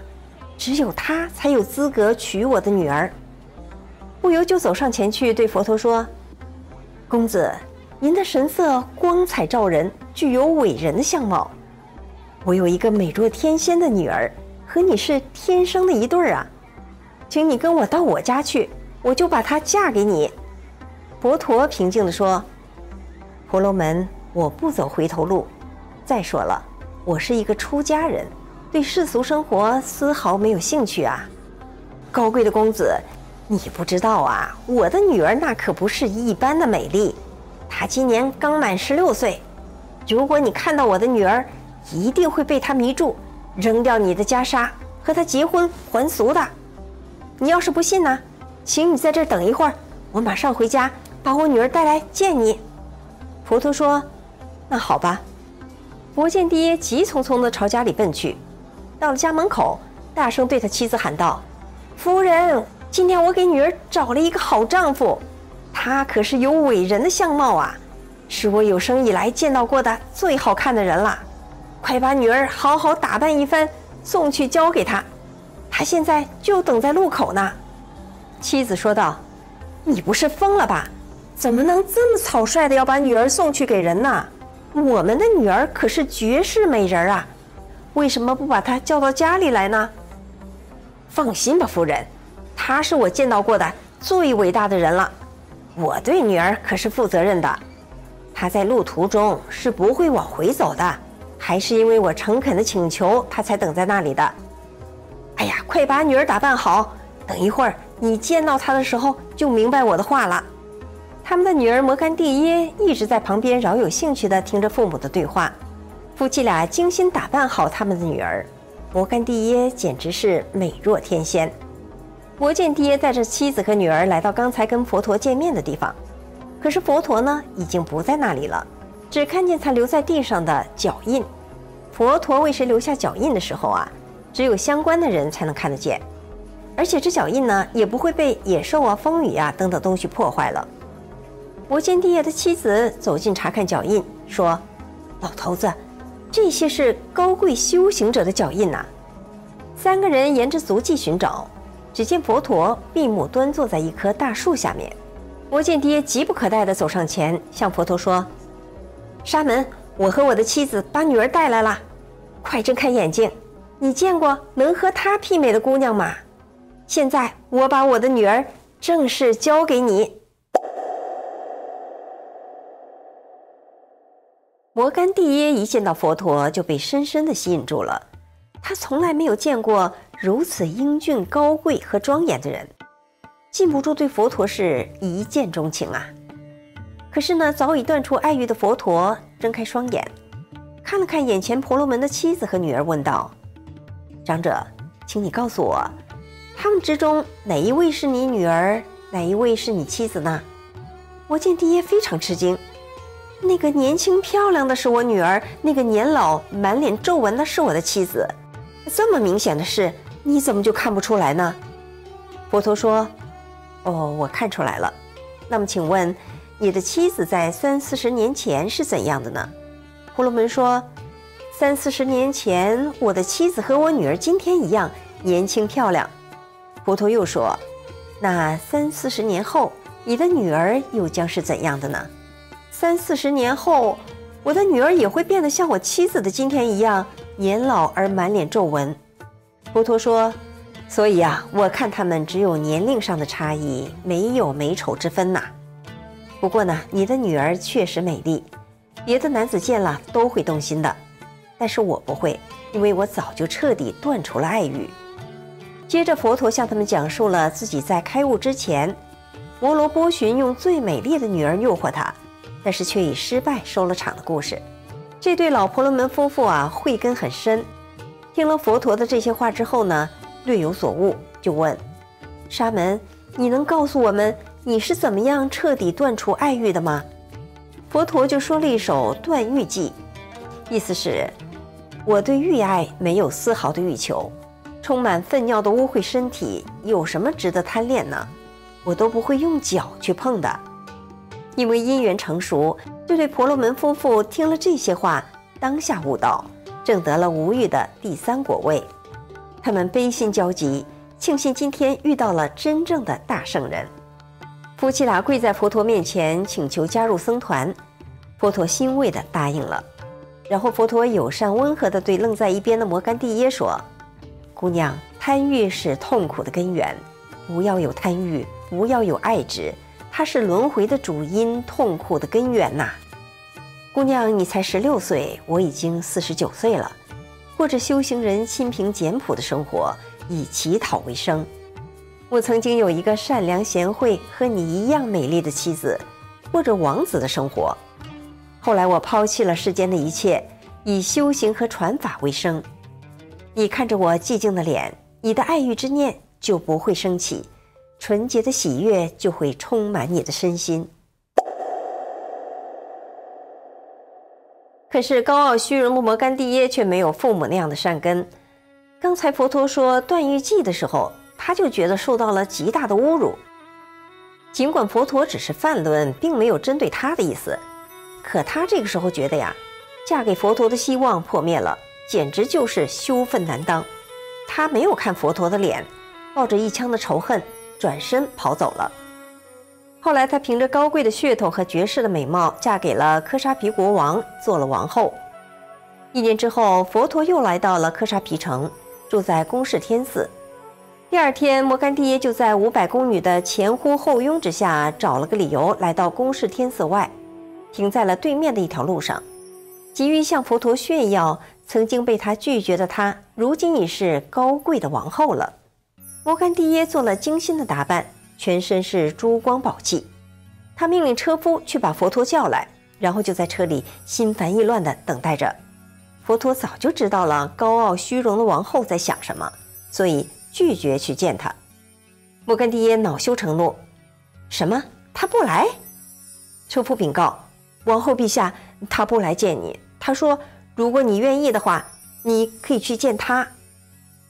只有他才有资格娶我的女儿。不由就走上前去，对佛陀说：“公子，您的神色光彩照人，具有伟人的相貌。 我有一个美若天仙的女儿，和你是天生的一对儿啊，请你跟我到我家去，我就把她嫁给你。”佛陀平静地说：“婆罗门，我不走回头路。再说了，我是一个出家人，对世俗生活丝毫没有兴趣啊。高贵的公子，你不知道啊，我的女儿那可不是一般的美丽，她今年刚满十六岁。如果你看到我的女儿， 一定会被他迷住，扔掉你的袈裟，和他结婚还俗的。你要是不信呢，请你在这儿等一会儿，我马上回家把我女儿带来见你。”佛陀说：“那好吧。”摩根迪耶急匆匆地朝家里奔去，到了家门口，大声对他妻子喊道：“夫人，今天我给女儿找了一个好丈夫，他可是有伟人的相貌啊，是我有生以来见到过的最好看的人了。 快把女儿好好打扮一番，送去交给他，他现在就等在路口呢。”妻子说道：“你不是疯了吧？怎么能这么草率的要把女儿送去给人呢？我们的女儿可是绝世美人啊，为什么不把她叫到家里来呢？”“放心吧，夫人，她是我见到过的最伟大的人了，我对女儿可是负责任的，她在路途中是不会往回走的。 还是因为我诚恳的请求，他才等在那里的。哎呀，快把女儿打扮好，等一会儿你见到她的时候就明白我的话了。”他们的女儿摩甘蒂耶一直在旁边饶有兴趣地听着父母的对话。夫妻俩精心打扮好他们的女儿，摩甘蒂耶简直是美若天仙。摩根蒂耶带着妻子和女儿来到刚才跟佛陀见面的地方，可是佛陀呢，已经不在那里了。 只看见他留在地上的脚印。佛陀为谁留下脚印的时候啊，只有相关的人才能看得见，而且这脚印呢，也不会被野兽啊、风雨啊等等东西破坏了。摩根蒂耶的妻子走近查看脚印，说：“老头子，这些是高贵修行者的脚印啊。”三个人沿着足迹寻找，只见佛陀闭目端坐在一棵大树下面。摩根蒂耶急不可待地走上前，向佛陀说： 沙门，我和我的妻子把女儿带来了，快睁开眼睛！你见过能和她媲美的姑娘吗？现在我把我的女儿正式交给你。”摩甘蒂耶一见到佛陀就被深深的吸引住了，他从来没有见过如此英俊、高贵和庄严的人，禁不住对佛陀是一见钟情啊。 可是呢，早已断除爱欲的佛陀睁开双眼，看了看眼前婆罗门的妻子和女儿，问道：“长者，请你告诉我，他们之中哪一位是你女儿，哪一位是你妻子呢？”摩根蒂耶非常吃惊：“那个年轻漂亮的是我女儿，那个年老满脸皱纹的是我的妻子。这么明显的事，你怎么就看不出来呢？”佛陀说：“哦，我看出来了。那么，请问 你的妻子在三四十年前是怎样的呢？”婆罗门说：“三四十年前，我的妻子和我女儿今天一样年轻漂亮。”佛陀又说：“那三四十年后，你的女儿又将是怎样的呢？”“三四十年后，我的女儿也会变得像我妻子的今天一样年老而满脸皱纹。”佛陀说：“所以啊，我看他们只有年龄上的差异，没有美丑之分呐。 不过呢，你的女儿确实美丽，别的男子见了都会动心的，但是我不会，因为我早就彻底断除了爱欲。”接着，佛陀向他们讲述了自己在开悟之前摩罗波旬用最美丽的女儿诱惑他，但是却以失败收了场的故事。这对老婆罗门夫妇啊，慧根很深。听了佛陀的这些话之后呢，略有所悟，就问沙门：“你能告诉我们你是怎么样彻底断除爱欲的吗？”佛陀就说了一首断欲偈，意思是：我对欲爱没有丝毫的欲求，充满粪尿的污秽身体有什么值得贪恋呢？我都不会用脚去碰的。因为因缘成熟，这对婆罗门夫妇听了这些话，当下悟道，证得了无欲的第三果位。他们悲心交集，庆幸今天遇到了真正的大圣人。夫妻俩跪在佛陀面前请求加入僧团，佛陀欣慰地答应了。然后佛陀友善温和地对愣在一边的摩干蒂耶说：“姑娘，贪欲是痛苦的根源，不要有贪欲，不要有爱执，它是轮回的主因，痛苦的根源呐、啊。姑娘，你才十六岁，我已经四十九岁了，过着修行人心平简朴的生活，以乞讨为生。我曾经有一个善良贤惠、和你一样美丽的妻子，过着王子的生活。后来我抛弃了世间的一切，以修行和传法为生。你看着我寂静的脸，你的爱欲之念就不会升起，纯洁的喜悦就会充满你的身心。”可是高傲虚荣的摩干蒂耶却没有父母那样的善根。刚才佛陀说断欲偈的时候，他就觉得受到了极大的侮辱。尽管佛陀只是泛论，并没有针对他的意思，可他这个时候觉得呀，嫁给佛陀的希望破灭了，简直就是羞愤难当。他没有看佛陀的脸，抱着一腔的仇恨，转身跑走了。后来他凭着高贵的血统和绝世的美貌，嫁给了科沙皮国王，做了王后。一年之后，佛陀又来到了科沙皮城，住在宫室天寺。第二天，摩干蒂耶就在五百宫女的前呼后拥之下，找了个理由来到宫室天寺外，停在了对面的一条路上，急于向佛陀炫耀曾经被他拒绝的他，如今已是高贵的王后了。摩干蒂耶做了精心的打扮，全身是珠光宝气。他命令车夫去把佛陀叫来，然后就在车里心烦意乱地等待着。佛陀早就知道了高傲虚荣的王后在想什么，所以拒绝去见他。摩干蒂耶恼羞成怒：“什么？他不来？”车夫禀告：“王后陛下，他不来见你。他说，如果你愿意的话，你可以去见他。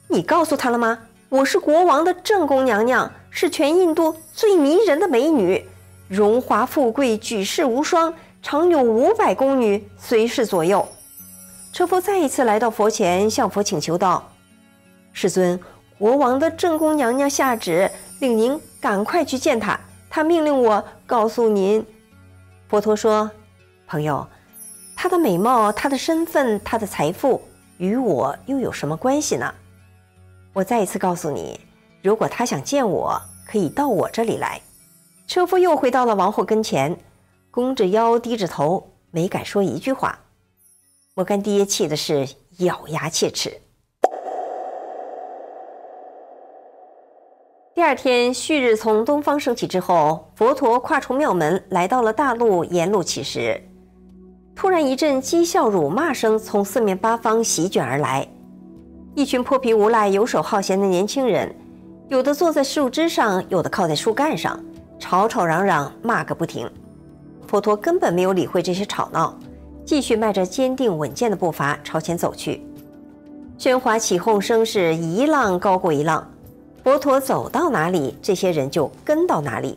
你告诉他了吗？我是国王的正宫娘娘，是全印度最迷人的美女，荣华富贵，举世无双，常有五百宫女随侍左右。”车夫再一次来到佛前，向佛请求道：“世尊，国王的正宫娘娘下旨，令您赶快去见她。她命令我告诉您。”佛陀说：“朋友，她的美貌、她的身份、她的财富，与我又有什么关系呢？我再一次告诉你，如果她想见我，可以到我这里来。”车夫又回到了王后跟前，弓着腰，低着头，没敢说一句话。摩干蒂耶气的是咬牙切齿。第二天，旭日从东方升起之后，佛陀跨出庙门，来到了大路，沿路乞食。突然一阵讥笑辱骂声从四面八方席卷而来，一群泼皮无赖、游手好闲的年轻人，有的坐在树枝上，有的靠在树干上，吵吵嚷嚷，骂个不停。佛陀根本没有理会这些吵闹，继续迈着坚定稳健的步伐朝前走去。喧哗起哄声是一浪高过一浪，佛陀走到哪里，这些人就跟到哪里。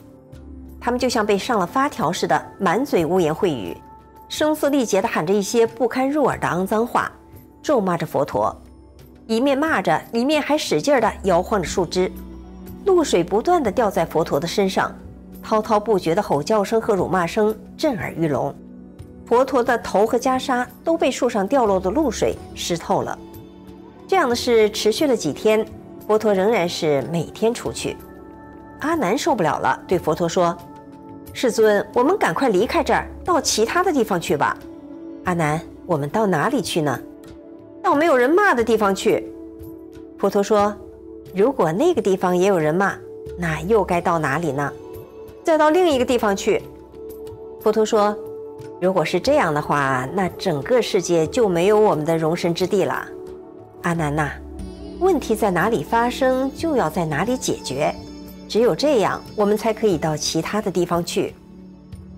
他们就像被上了发条似的，满嘴污言秽语，声嘶力竭地喊着一些不堪入耳的肮脏话，咒骂着佛陀，一面骂着，一面还使劲地摇晃着树枝，露水不断地掉在佛陀的身上，滔滔不绝的吼叫声和辱骂声震耳欲聋。佛陀的头和袈裟都被树上掉落的露水湿透了。这样的事持续了几天，佛陀仍然是每天出去。阿难受不了了，对佛陀说：“世尊，我们赶快离开这儿，到其他的地方去吧。”“阿难，我们到哪里去呢？”“到没有人骂的地方去。”佛陀说：“如果那个地方也有人骂，那又该到哪里呢？”再到另一个地方去。佛陀说，如果是这样的话，那整个世界就没有我们的容身之地了。阿难呐，问题在哪里发生，就要在哪里解决。只有这样，我们才可以到其他的地方去。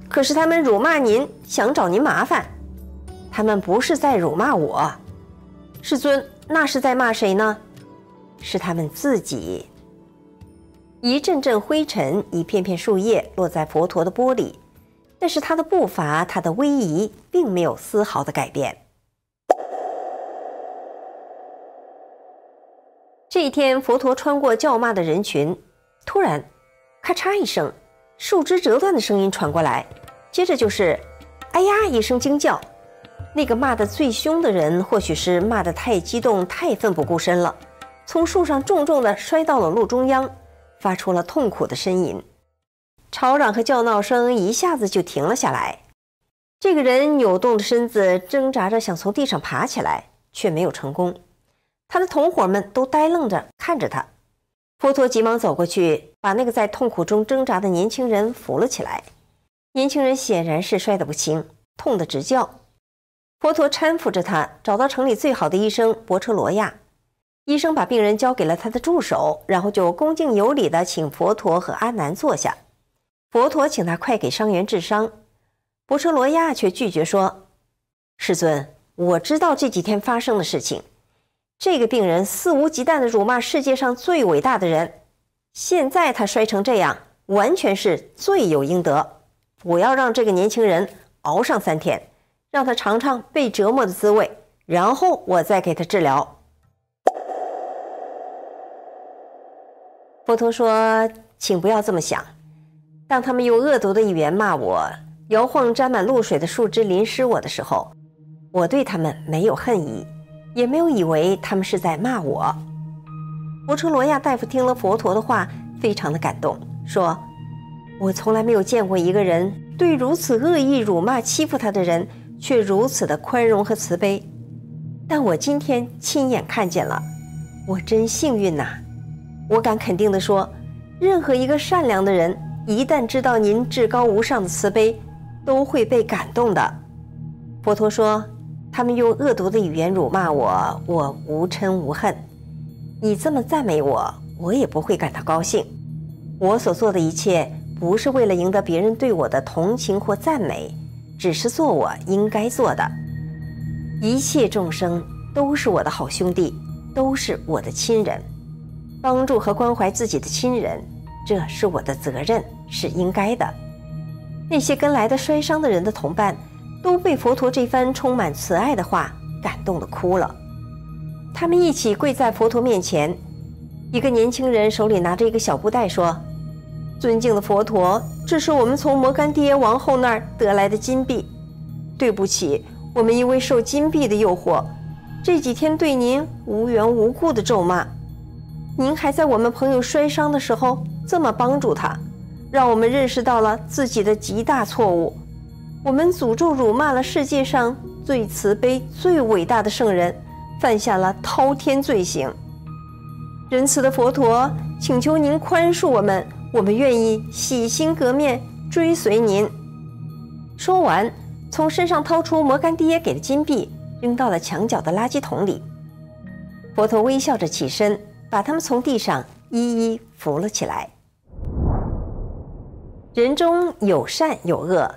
可是他们辱骂您，想找您麻烦。他们不是在辱骂我，世尊，那是在骂谁呢？是他们自己。一阵阵灰尘，一片片树叶落在佛陀的钵里，但是他的步伐，他的威仪，并没有丝毫的改变。这一天，佛陀穿过叫骂的人群，突然，咔嚓一声，树枝折断的声音传过来，接着就是“哎呀”一声惊叫。那个骂得最凶的人，或许是骂得太激动、太奋不顾身了，从树上重重地摔到了路中央，发出了痛苦的呻吟。吵嚷和叫闹声一下子就停了下来。这个人扭动着身子，挣扎着想从地上爬起来，却没有成功。他的同伙们都呆愣着看着他。佛陀急忙走过去，把那个在痛苦中挣扎的年轻人扶了起来。年轻人显然是摔得不轻，痛得直叫。佛陀搀扶着他，找到城里最好的医生博车罗亚。医生把病人交给了他的助手，然后就恭敬有礼地请佛陀和阿难坐下。佛陀请他快给伤员治伤，博车罗亚却拒绝说：“世尊，我知道这几天发生的事情。这个病人肆无忌惮地辱骂世界上最伟大的人，现在他摔成这样，完全是罪有应得。我要让这个年轻人熬上三天，让他尝尝被折磨的滋味，然后我再给他治疗。”佛陀说：“请不要这么想，当他们用恶毒的语言骂我，摇晃沾满露水的树枝淋湿我的时候，我对他们没有恨意。”也没有以为他们是在骂我。博车罗亚大夫听了佛陀的话，非常的感动，说：“我从来没有见过一个人对如此恶意辱骂欺负他的人，却如此的宽容和慈悲。但我今天亲眼看见了，我真幸运呐、啊！我敢肯定的说，任何一个善良的人，一旦知道您至高无上的慈悲，都会被感动的。”佛陀说，他们用恶毒的语言辱骂我，我无嗔无恨。你这么赞美我，我也不会感到高兴。我所做的一切不是为了赢得别人对我的同情或赞美，只是做我应该做的。一切众生都是我的好兄弟，都是我的亲人。帮助和关怀自己的亲人，这是我的责任，是应该的。那些跟来的摔伤的人的同伴，都被佛陀这番充满慈爱的话感动得哭了。他们一起跪在佛陀面前，一个年轻人手里拿着一个小布袋，说：“尊敬的佛陀，这是我们从摩干帝耶王后那儿得来的金币。对不起，我们因为受金币的诱惑，这几天对您无缘无故的咒骂。您还在我们朋友摔伤的时候这么帮助他，让我们认识到了自己的极大错误。我们诅咒辱骂了世界上最慈悲最伟大的圣人，犯下了滔天罪行。仁慈的佛陀，请求您宽恕我们，我们愿意洗心革面追随您。”说完，从身上掏出摩干帝耶给的金币，扔到了墙角的垃圾桶里。佛陀微笑着起身，把他们从地上一一扶了起来。人中有善有恶，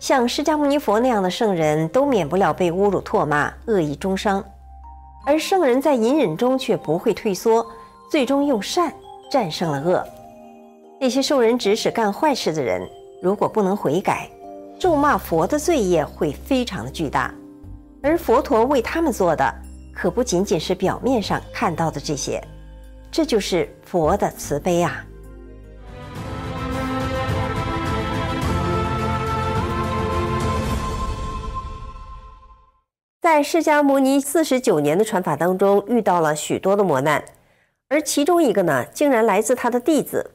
像释迦牟尼佛那样的圣人都免不了被侮辱唾骂，恶意中伤，而圣人在隐忍中却不会退缩，最终用善战胜了恶。那些受人指使干坏事的人，如果不能悔改，咒骂佛的罪业会非常的巨大，而佛陀为他们做的可不仅仅是表面上看到的这些，这就是佛的慈悲啊。在释迦牟尼四十九年的传法当中，遇到了许多的磨难，而其中一个呢，竟然来自他的弟子。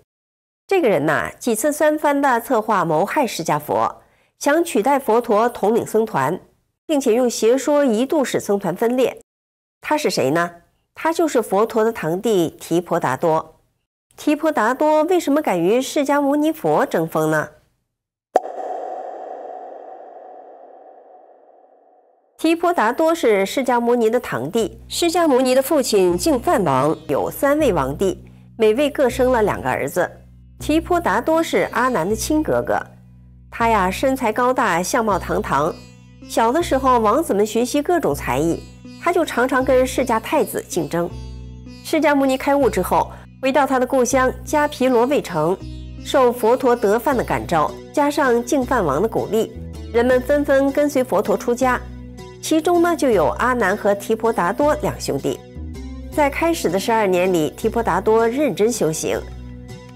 这个人呢，几次三番的策划谋害释迦佛，想取代佛陀统领僧团，并且用邪说一度使僧团分裂。他是谁呢？他就是佛陀的堂弟提婆达多。提婆达多为什么敢与释迦牟尼佛争锋呢？提婆达多是释迦牟尼的堂弟，释迦牟尼的父亲净饭王有三位王弟，每位各生了两个儿子。提婆达多是阿难的亲哥哥，他呀身材高大，相貌堂堂。小的时候，王子们学习各种才艺，他就常常跟释迦太子竞争。释迦牟尼开悟之后，回到他的故乡迦毗罗卫城，受佛陀得饭的感召，加上净饭王的鼓励，人们纷纷跟随佛陀出家。其中呢，就有阿难和提婆达多两兄弟。在开始的十二年里，提婆达多认真修行。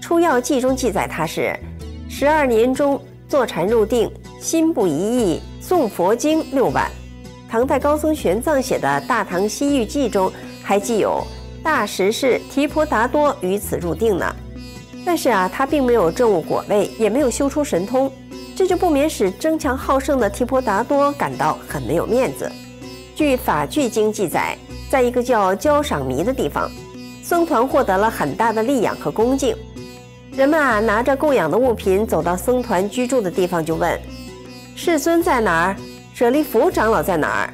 《出曜记》中记载他是十二年中坐禅入定，心不一意，诵佛经六晚。唐代高僧玄奘写的《大唐西域记》中还记有大时世提婆达多于此入定呢。但是啊，他并没有证悟果位，也没有修出神通。这就不免使争强好胜的提婆达多感到很没有面子。据《法句经》记载，在一个叫交赏弥的地方，僧团获得了很大的利养和恭敬。人们啊，拿着供养的物品走到僧团居住的地方，就问：“世尊在哪儿？舍利弗长老在哪儿？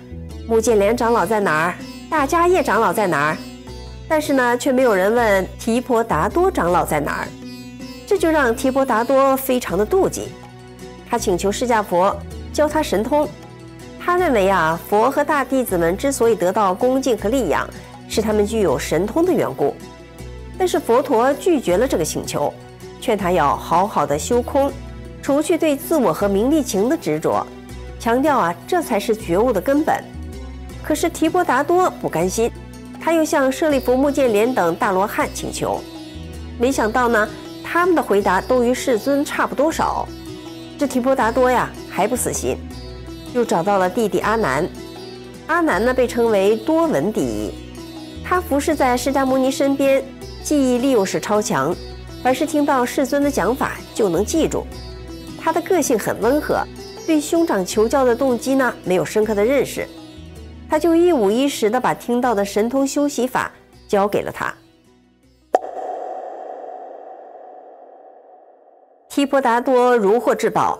目犍连长老在哪儿？大迦叶长老在哪儿？”但是呢，却没有人问提婆达多长老在哪儿。这就让提婆达多非常的妒忌。他请求释迦佛教他神通。他认为啊，佛和大弟子们之所以得到恭敬和利养，是他们具有神通的缘故。但是佛陀拒绝了这个请求，劝他要好好的修空，除去对自我和名利情的执着，强调啊，这才是觉悟的根本。可是提婆达多不甘心，他又向舍利弗、目犍连等大罗汉请求。没想到呢，他们的回答都与世尊差不多少。这提婆达多呀还不死心，又找到了弟弟阿难。阿难呢被称为多闻第一，他服侍在释迦牟尼身边，记忆力又是超强，凡是听到世尊的讲法就能记住。他的个性很温和，对兄长求教的动机呢没有深刻的认识，他就一五一十地把听到的神通修习法教给了他。提婆达多如获至宝，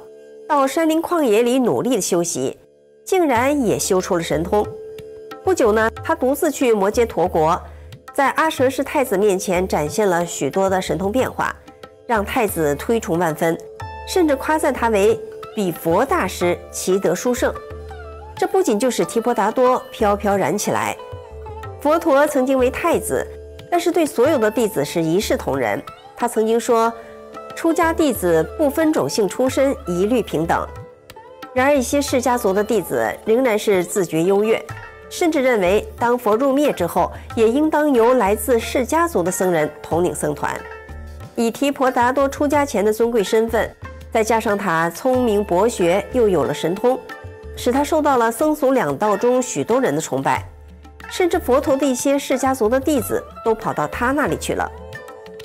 到山林旷野里努力的修习，竟然也修出了神通。不久呢，他独自去摩揭陀国，在阿阇世太子面前展现了许多的神通变化，让太子推崇万分，甚至夸赞他为比佛大师，奇德殊胜。这不仅就使提婆达多飘飘然起来。佛陀曾经为太子，但是对所有的弟子是一视同仁。他曾经说，出家弟子不分种姓出身，一律平等。然而一些释迦族的弟子仍然是自觉优越，甚至认为当佛入灭之后，也应当由来自释迦族的僧人统领僧团。以提婆达多出家前的尊贵身份，再加上他聪明博学，又有了神通，使他受到了僧俗两道中许多人的崇拜，甚至佛陀的一些释迦族的弟子都跑到他那里去了。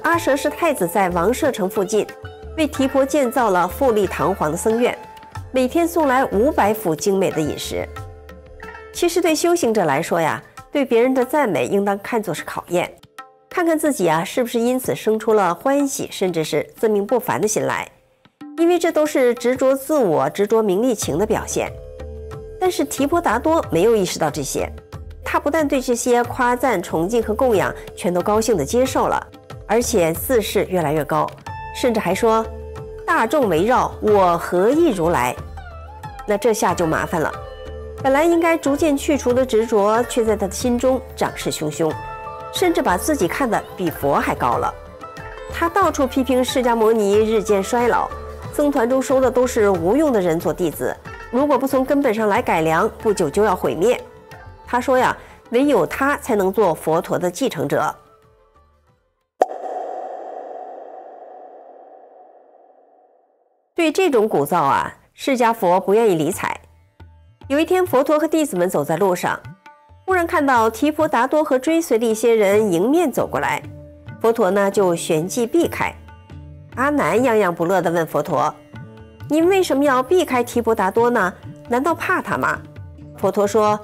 阿阇世太子在王舍城附近为提婆建造了富丽堂皇的僧院，每天送来五百府精美的饮食。其实对修行者来说呀，对别人的赞美应当看作是考验，看看自己啊是不是因此生出了欢喜，甚至是自命不凡的心来，因为这都是执着自我、执着名利情的表现。但是提婆达多没有意识到这些，他不但对这些夸赞、崇敬和供养全都高兴地接受了，而且自视越来越高，甚至还说：“大众围绕我，何意如来？”那这下就麻烦了。本来应该逐渐去除的执着，却在他的心中长势汹汹，甚至把自己看得比佛还高了。他到处批评释迦牟尼日渐衰老，僧团中收的都是无用的人做弟子，如果不从根本上来改良，不久就要毁灭。他说呀，唯有他才能做佛陀的继承者。对这种鼓噪啊，释迦佛不愿意理睬。有一天，佛陀和弟子们走在路上，忽然看到提婆达多和追随的一些人迎面走过来，佛陀呢就旋即避开。阿难怏怏不乐地问佛陀：“您为什么要避开提婆达多呢？难道怕他吗？”佛陀说：“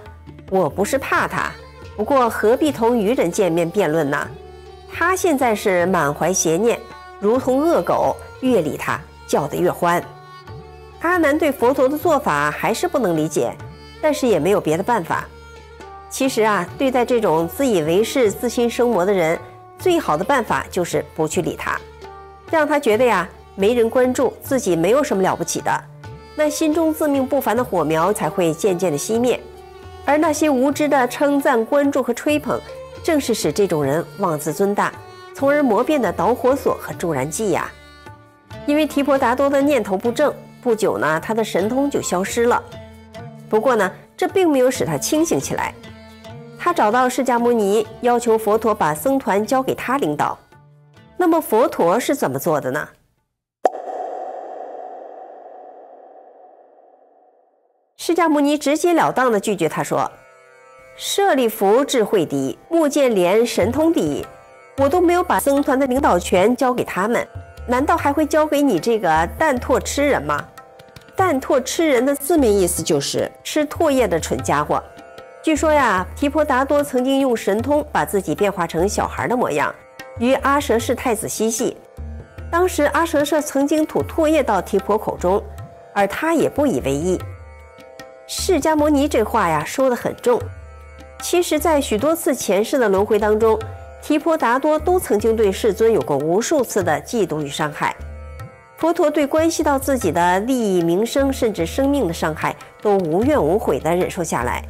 我不是怕他，不过何必同愚人见面辩论呢？他现在是满怀邪念，如同恶狗，越理他叫得越欢。阿难对佛陀的做法还是不能理解，但是也没有别的办法。其实啊，对待这种自以为是、自心生魔的人，最好的办法就是不去理他，让他觉得呀，没人关注，自己没有什么了不起的。那心中自命不凡的火苗才会渐渐的熄灭，而那些无知的称赞、关注和吹捧，正是使这种人妄自尊大，从而磨变的导火索和助燃剂呀。因为提婆达多的念头不正，不久呢，他的神通就消失了。不过呢，这并没有使他清醒起来。他找到释迦牟尼，要求佛陀把僧团交给他领导。那么佛陀是怎么做的呢？释迦牟尼直截了当地拒绝他说：“舍利弗，智慧第一，目犍连神通第一，我都没有把僧团的领导权交给他们，难道还会交给你这个疍拓痴人吗？”疍拓痴人的字面意思就是吃唾液的蠢家伙。据说呀，提婆达多曾经用神通把自己变化成小孩的模样，与阿阇世太子嬉戏。当时阿阇世曾经吐唾液到提婆口中，而他也不以为意。释迦牟尼这话呀说得很重，其实在许多次前世的轮回当中，提婆达多都曾经对世尊有过无数次的嫉妒与伤害。佛陀对关系到自己的利益、名声甚至生命的伤害都无怨无悔地忍受下来，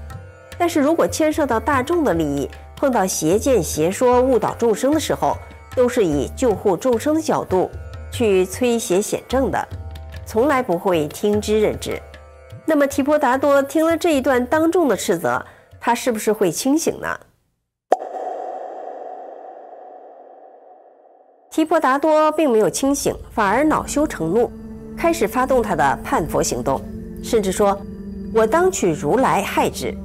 但是如果牵涉到大众的利益，碰到邪见、邪说误导众生的时候，都是以救护众生的角度去摧邪显正的，从来不会听之任之。那么提婆达多听了这一段当众的斥责，他是不是会清醒呢？提婆达多并没有清醒，反而恼羞成怒，开始发动他的叛佛行动，甚至说：“我当取如来害之。”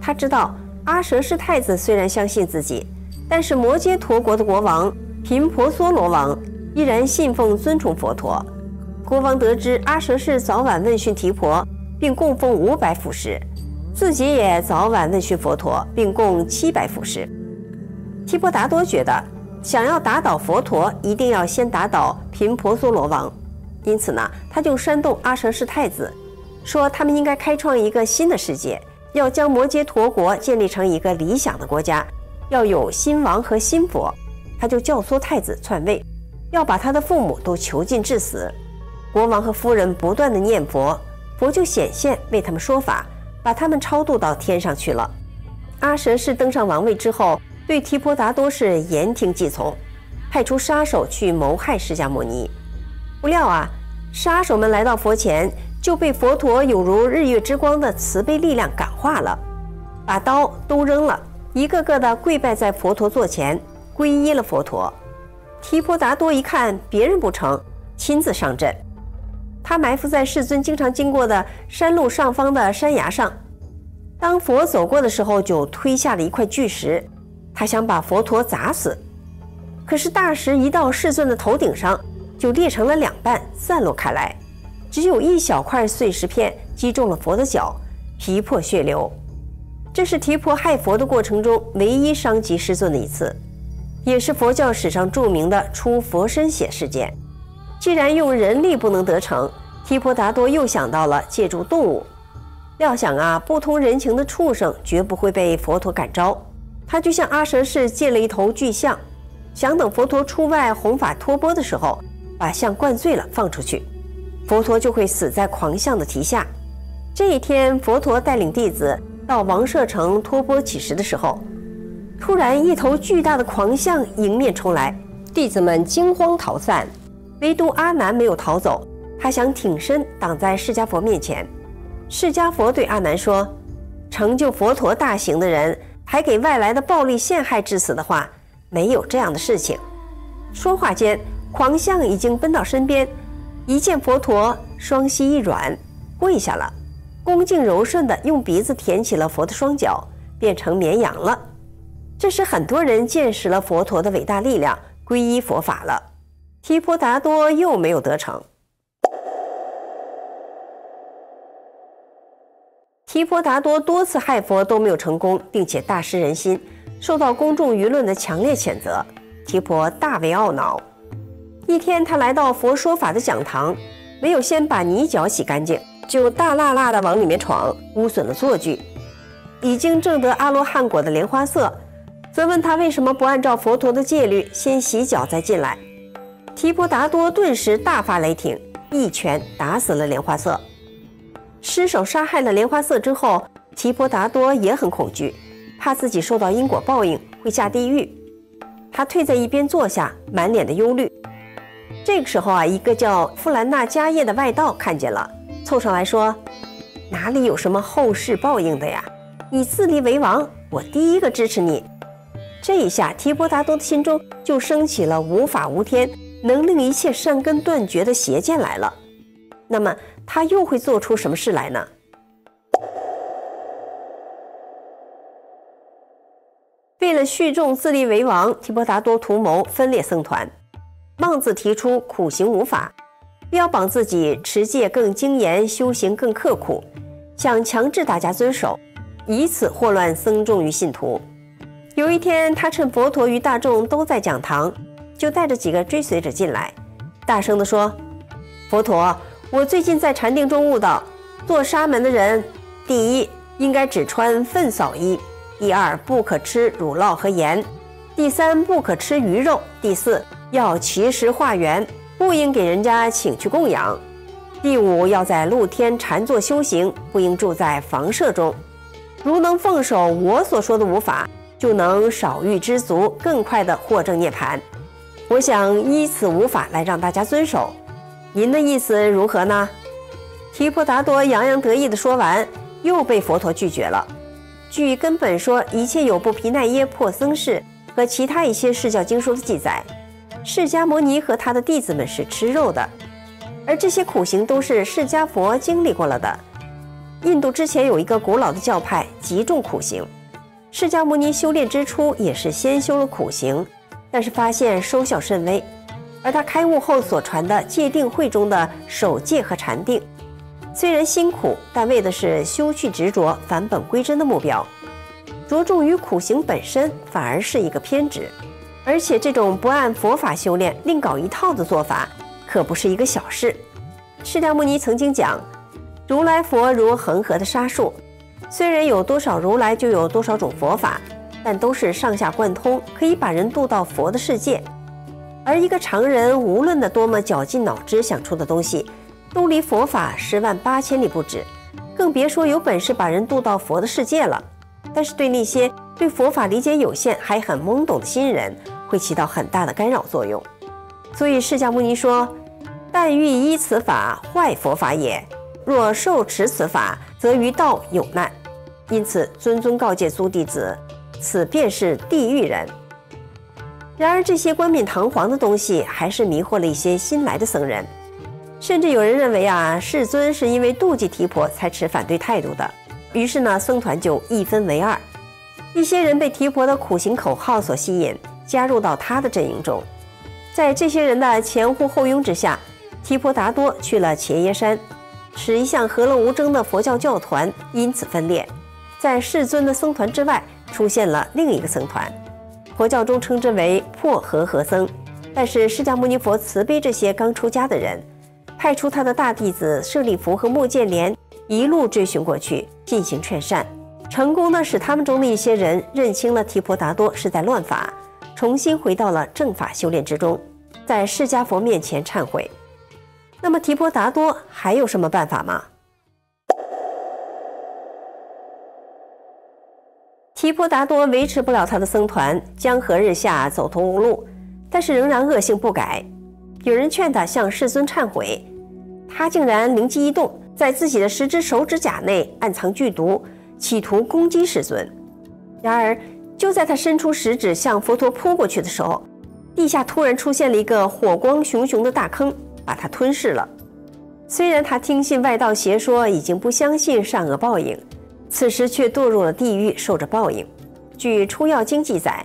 他知道阿阇世太子虽然相信自己，但是摩揭陀国的国王频婆娑罗王依然信奉尊崇佛陀。国王得知阿阇世早晚问讯提婆，并供奉五百腐蚀，自己也早晚问讯佛陀，并供七百腐蚀。提婆达多觉得，想要打倒佛陀，一定要先打倒频婆娑罗王，因此呢，他就煽动阿阇世太子，说他们应该开创一个新的世界，要将摩揭陀国建立成一个理想的国家，要有新王和新佛。他就教唆太子篡位，要把他的父母都囚禁致死。国王和夫人不断的念佛，佛就显现为他们说法，把他们超度到天上去了。阿阇世登上王位之后，对提婆达多是言听计从，派出杀手去谋害释迦牟尼。不料啊，杀手们来到佛前，就被佛陀有如日月之光的慈悲力量感化了，把刀都扔了，一个个的跪拜在佛陀座前，皈依了佛陀。提婆达多一看别人不成，亲自上阵。他埋伏在世尊经常经过的山路上方的山崖上，当佛走过的时候，就推下了一块巨石，他想把佛陀砸死。可是大石一到世尊的头顶上，就裂成了两半，散落开来，只有一小块碎石片击中了佛的脚，皮破血流。这是提婆害佛的过程中唯一伤及世尊的一次，也是佛教史上著名的出佛身血事件。既然用人力不能得逞，提婆达多又想到了借助动物。料想啊，不通人情的畜生绝不会被佛陀感召，他就向阿阇世借了一头巨象，想等佛陀出外弘法托钵的时候，把象灌醉了放出去，佛陀就会死在狂象的蹄下。这一天，佛陀带领弟子到王舍城托钵乞食的时候，突然一头巨大的狂象迎面冲来，弟子们惊慌逃散，唯独阿难没有逃走，他想挺身挡在释迦佛面前。释迦佛对阿难说：“成就佛陀大行的人，还给外来的暴力陷害致死的话，没有这样的事情。”说话间，狂象已经奔到身边，一见佛陀，双膝一软，跪下了，恭敬柔顺地用鼻子舔起了佛的双脚，变成绵羊了。这时很多人见识了佛陀的伟大力量，皈依佛法了。提婆达多又没有得逞。提婆达多多次害佛都没有成功，并且大失人心，受到公众舆论的强烈谴责，提婆大为懊恼。一天，他来到佛说法的讲堂，没有先把泥脚洗干净，就大辣辣地往里面闯，污损了坐具。已经证得阿罗汉果的莲花色，责问他为什么不按照佛陀的戒律，先洗脚再进来。提婆达多顿时大发雷霆，一拳打死了莲花色。失手杀害了莲花色之后，提婆达多也很恐惧，怕自己受到因果报应会下地狱。他退在一边坐下，满脸的忧虑。这个时候啊，一个叫富兰纳迦叶的外道看见了，凑上来说：“哪里有什么后世报应的呀？你自立为王，我第一个支持你。”这一下，提婆达多的心中就升起了无法无天、能令一切善根断绝的邪见来了。那么他又会做出什么事来呢？为了续众自立为王，提婆达多图谋分裂僧团。孟子提出苦行五法，标榜自己持戒更精严，修行更刻苦，想强制大家遵守，以此祸乱僧众与信徒。有一天，他趁佛陀与大众都在讲堂，就带着几个追随者进来，大声地说：“佛陀，我最近在禅定中悟到，做沙门的人，第一应该只穿粪扫衣，第二不可吃乳酪和盐，第三不可吃鱼肉，第四要齐食化缘，不应给人家请去供养，第五要在露天禅坐修行，不应住在房舍中。如能奉守我所说的五法，就能少欲知足，更快地获证涅槃。我想依此五法来让大家遵守。您的意思如何呢？”提婆达多洋洋得意地说完，又被佛陀拒绝了。据根本说一切有部皮奈耶破僧事和其他一些释教经书的记载，释迦牟尼和他的弟子们是吃肉的，而这些苦行都是释迦佛经历过了的。印度之前有一个古老的教派极重苦行，释迦牟尼修炼之初也是先修了苦行，但是发现收效甚微。而他开悟后所传的戒定慧中的守戒和禅定，虽然辛苦，但为的是修去执着、返本归真的目标。着重于苦行本身反而是一个偏执，而且这种不按佛法修炼、另搞一套的做法可不是一个小事。释迦牟尼曾经讲，如来佛如恒河的沙数，虽然有多少如来就有多少种佛法，但都是上下贯通，可以把人渡到佛的世界。而一个常人无论的多么绞尽脑汁想出的东西，都离佛法十万八千里不止，更别说有本事把人渡到佛的世界了。但是对那些对佛法理解有限还很懵懂的新人，会起到很大的干扰作用。所以释迦牟尼说：“但欲依此法，坏佛法也；若受持此法，则于道有难。”因此谆谆告诫诸弟子，此便是地狱人。然而这些冠冕堂皇的东西还是迷惑了一些新来的僧人，甚至有人认为啊，世尊是因为妒忌提婆才持反对态度的。于是呢，僧团就一分为二，一些人被提婆的苦行口号所吸引，加入到他的阵营中。在这些人的前呼后拥之下，提婆达多去了伽耶山，使一向和乐无争的佛教教团因此分裂。在世尊的僧团之外，出现了另一个僧团，佛教中称之为破和合僧。但是释迦牟尼佛慈悲这些刚出家的人，派出他的大弟子舍利弗和目犍连一路追寻过去，进行劝善，成功的使他们中的一些人认清了提婆达多是在乱法，重新回到了正法修炼之中，在释迦佛面前忏悔。那么提婆达多还有什么办法吗？提婆达多维持不了他的僧团，江河日下，走投无路，但是仍然恶性不改。有人劝他向世尊忏悔，他竟然灵机一动，在自己的十只手指甲内暗藏剧毒，企图攻击世尊。然而就在他伸出食指向佛陀扑过去的时候，地下突然出现了一个火光熊熊的大坑，把他吞噬了。虽然他听信外道邪说，已经不相信善恶报应，此时却堕入了地狱，受着报应。据《出药经》记载，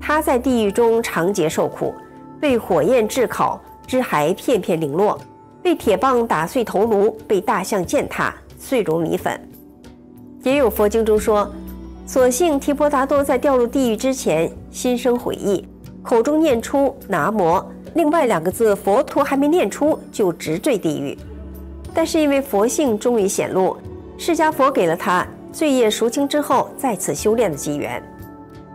他在地狱中长劫受苦，被火焰炙烤，尸骸片片零落，被铁棒打碎头颅，被大象践踏，碎成米粉。也有佛经中说，所幸提婆达多在掉入地狱之前心生悔意，口中念出“南无”，另外两个字佛陀还没念出就直坠地狱。但是因为佛性终于显露，释迦佛给了他罪业赎清之后再次修炼的机缘，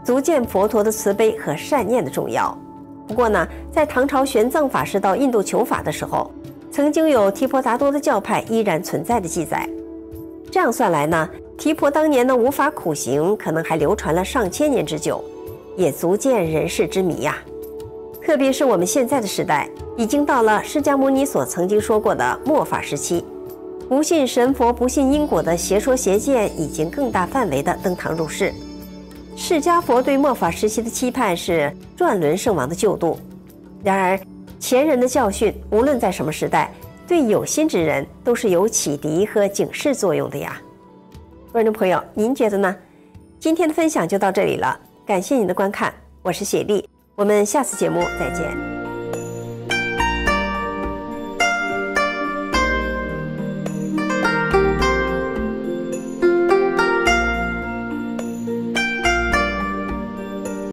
足见佛陀的慈悲和善念的重要。不过呢，在唐朝玄奘法师到印度求法的时候，曾经有提婆达多的教派依然存在的记载。这样算来呢，提婆当年的无法苦行可能还流传了上千年之久，也足见人世之迷呀、啊。特别是我们现在的时代，已经到了释迦牟尼所曾经说过的末法时期，不信神佛、不信因果的邪说邪见已经更大范围的登堂入室。释迦佛对末法时期的期盼是转轮圣王的救度，然而前人的教训无论在什么时代，对有心之人都是有启迪和警示作用的呀。观众朋友，您觉得呢？今天的分享就到这里了，感谢您的观看，我是雪莉，我们下次节目再见。